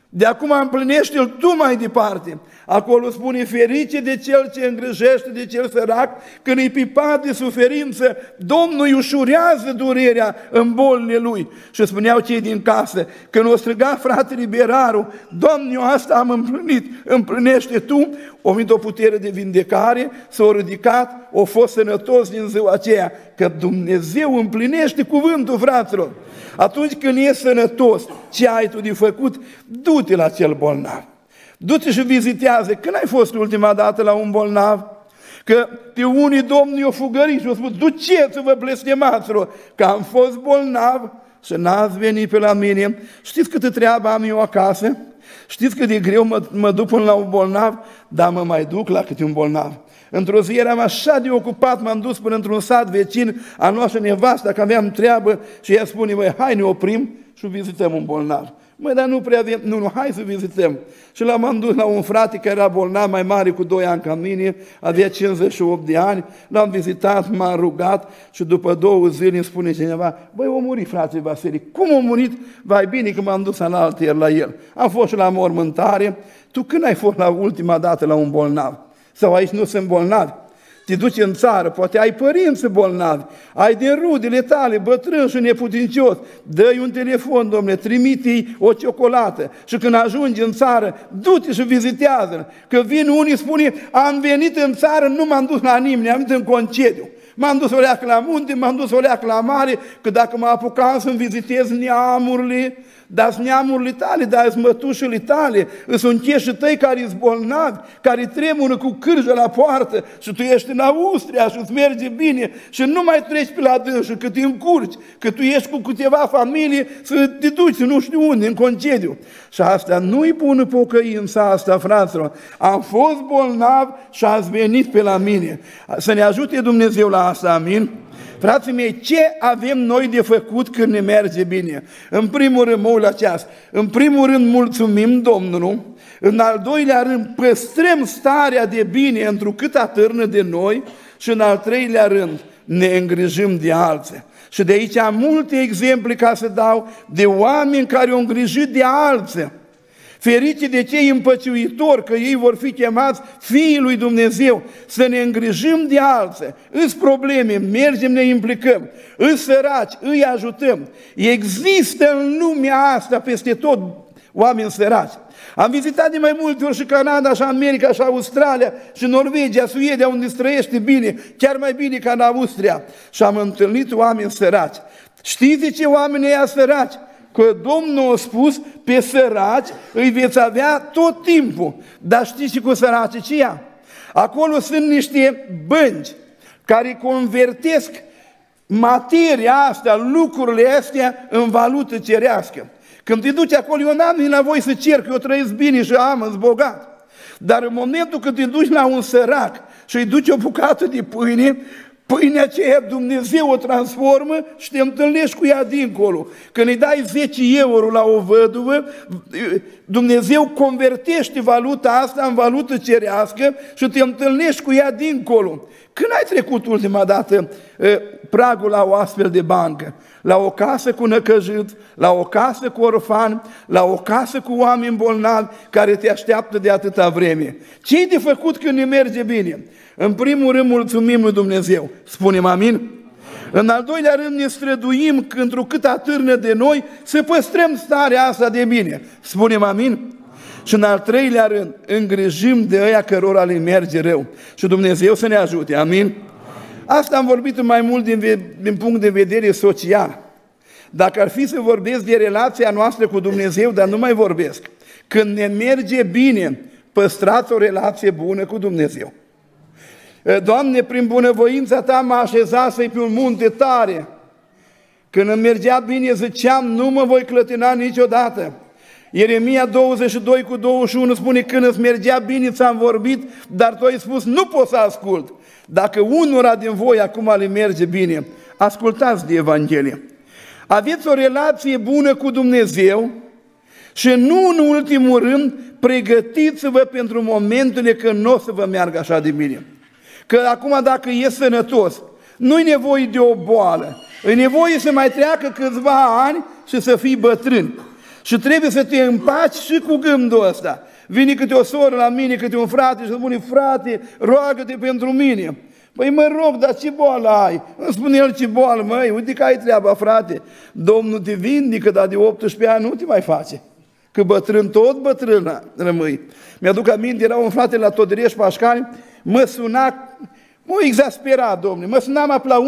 De acum împlinește-l tu mai departe. Acolo spune, ferice de cel ce îngrijește de cel sărac, când e pipat de suferință, Domnul îi ușurează durerea în bolile lui. Și spuneau cei din casă, când o striga fratele Beraru, Doamne, eu asta am împlinit, împlinește tu, o venit o putere de vindecare, s-a ridicat, o fost sănătos din ziua aceea, că Dumnezeu împlinește cuvântul, fraților. Atunci când ești sănătos, ce ai tu de făcut? Du-te la cel bolnav. Du-te și vizitează. Când ai fost ultima dată la un bolnav? Că pe unii domnii o fugărit și au spus, duceți-vă blestemați-o, că am fost bolnav și n-ați venit pe la mine. Știți câtă treabă am eu acasă? Știți cât de greu mă duc până la un bolnav? Dar mă mai duc la câte un bolnav. Într-o zi eram așa de ocupat, m-am dus până într-un sat vecin, a noastră nevastă, că aveam treabă și ea spune, măi, hai ne oprim și vizităm un bolnav. Măi, dar nu prea avem, nu, hai să vizităm. Și l-am dus la un frate care era bolnav, mai mare cu 2 ani ca mine, avea 58 de ani, l-am vizitat, m-am rugat și după 2 zile îmi spune cineva, băi, a murit frate Vasile, cum a murit? Vai bine că m-am dus alaltăieri la el. Am fost și la mormântare. Tu când ai fost la ultima dată la un bolnav? Sau aici nu sunt bolnavi. Te duci în țară, poate ai părinți bolnavi, ai din rudele tale, bătrân și neputincios, dă-i un telefon, domnule, trimite-i o ciocolată și când ajungi în țară, du-te și vizitează-l. Că vin unii, spune, am venit în țară, nu m-am dus la nimeni, am venit în concediu. M-am dus o leacă la munte, m-am dus o leacă la mare, că dacă mă apucam să-mi vizitez neamurile, dar-s neamurile tale, dar-s mătușile tale, îs uncheșii tăi care-s bolnavi, care tremură cu cârjă la poartă și tu ești în Austria și îți merge bine și nu mai treci pe la dânsul, că te încurci, că tu ești cu câteva familii să te duci nu știu unde, în concediu. Și asta nu-i bună pocăința asta, fraților. Am fost bolnav și ați venit pe la mine. Să ne ajute Dumnezeu la asta, amin? Frații mei, ce avem noi de făcut când ne merge bine? În primul rând, mă uit la ceas, în primul rând mulțumim Domnului, în al doilea rând păstrăm starea de bine întrucât atârnă de noi și în al treilea rând ne îngrijim de alții. Și de aici am multe exemple ca să dau de oameni care au îngrijit de alții. Ferice de cei împăciuitori, că ei vor fi chemați fiii lui Dumnezeu, să ne îngrijim de alții. Îs probleme, mergem, ne implicăm, îs săraci, îi ajutăm. Există în lumea asta peste tot oameni săraci. Am vizitat de mai multe ori și Canada, și America, și Australia, și Norvegia, Suedia, unde trăiește bine, chiar mai bine ca în Austria. Și am întâlnit oameni săraci. Știți de ce oamenii ăia săraci? Că Domnul a spus, pe săraci îi veți avea tot timpul. Dar știți și cu săracicia? Acolo sunt niște bănci care convertesc materia asta, lucrurile astea, în valută cerească. Când te duci acolo, eu n-am nevoie să cer, că eu trăiesc bine și am, sunt bogat. Dar în momentul când te duci la un sărac și îi duci o bucată de pâine, pâinea aceea Dumnezeu o transformă și te întâlnești cu ea dincolo. Când îi dai 10 euro la o văduvă, Dumnezeu convertește valuta asta în valută cerească și te întâlnești cu ea dincolo. Când ai trecut ultima dată pragul la o astfel de bancă? La o casă cu năcăjit, la o casă cu orfani, la o casă cu oameni bolnavi care te așteaptă de atâta vreme. Ce-i de făcut când ne merge bine? În primul rând mulțumim lui Dumnezeu. Spunem amin? În al doilea rând ne străduim întrucât atârnă de noi să păstrăm starea asta de bine. Spunem amin? Și în al treilea rând îngrijim de ăia cărora le merge rău. Și Dumnezeu să ne ajute. Amin? Asta am vorbit mai mult din punct de vedere social. Dacă ar fi să vorbesc de relația noastră cu Dumnezeu, dar nu mai vorbesc. Când ne merge bine, păstrați o relație bună cu Dumnezeu. Doamne, prin bunăvoința Ta m-a așezat să-i pe un munte tare. Când îmi mergea bine, ziceam, nu mă voi clătina niciodată. Ieremia 22:21 spune, când îți mergea bine, ți-am vorbit, dar Tu ai spus, nu pot să ascult. Dacă unora din voi acum le merge bine, ascultați de Evanghelie. Aveți o relație bună cu Dumnezeu și nu în ultimul rând, pregătiți-vă pentru momentele când nu o să vă meargă așa de bine. Că acum dacă e sănătos, nu-i nevoie de o boală, e nevoie să mai treacă câțiva ani și să fii bătrân. Și trebuie să te împaci și cu gândul ăsta. Vine câte o soră la mine, câte un frate și spune, frate, roagă-te pentru mine. Păi mă rog, dar ce boală ai? Îmi spune el, ce boală, măi, uite că ai treaba, frate. Domnul te vindică, dar de 18 ani nu te mai face. Că bătrân tot bătrân rămâi. Mi-aduc aminte, era un frate la Todereș Pașcani, mă suna, mă exaspera, domnule, mă sunam apă la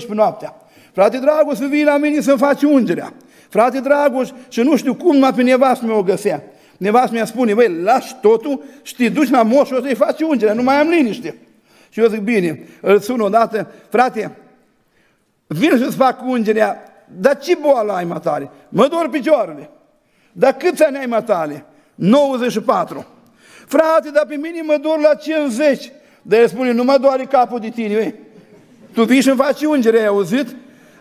11-12 noaptea. Frate Dragoș, să vii la mine să-mi faci ungerea. Frate Dragoș, și nu știu cum, numai pe nevastă mea o găsea. nevastă mi-a spune, băi, lași totul și te duci la moșul ăsta, îi faci ungerea, nu mai am liniște. Și eu zic, bine, îl sun odată, frate, vin și-ți fac ungerea, dar ce boală ai, matale? Mă dor picioarele. Dar câți ani ai, matale? 94. Frate, dar pe mine mă dor la 50. Dar el spune, nu mă doare capul de tine, băi. Tu vii și-mi faci ungerea, ai auzit?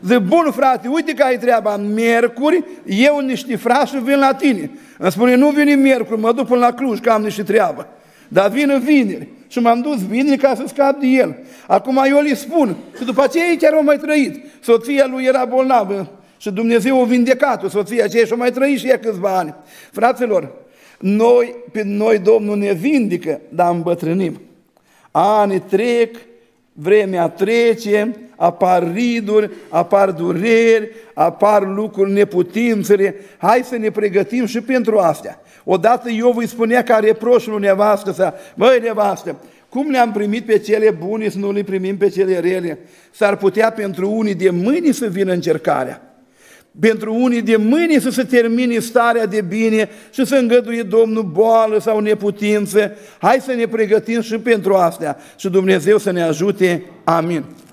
Zic, bun, frate, uite că ai treaba, miercuri, eu niște frași vin la tine. Îmi spune, nu vine miercuri, mă duc până la Cluj, că am niște treabă. Dar vin în vineri. Și m-am dus vineri ca să scap de el. Acum eu îi spun, că după aceea ei chiar au mai trăit. Soția lui era bolnavă și Dumnezeu a vindecat-o, soția aceea și-a mai trăit și ea câțiva ani. Fraților, pe noi Domnul ne vindică, dar îmbătrânim. Ani trec, vremea trece, apar riduri, apar dureri, apar lucruri, neputințele. Hai să ne pregătim și pentru astea. Odată Iov îi spunea ca reproșul nevastă sa, măi nevastă, cum le-am primit pe cele bune să nu le primim pe cele rele? S-ar putea pentru unii de mâini să vină încercarea. Pentru unii de mâini să se termine starea de bine și să îngăduie Domnul boală sau neputință. Hai să ne pregătim și pentru astea și Dumnezeu să ne ajute. Amin.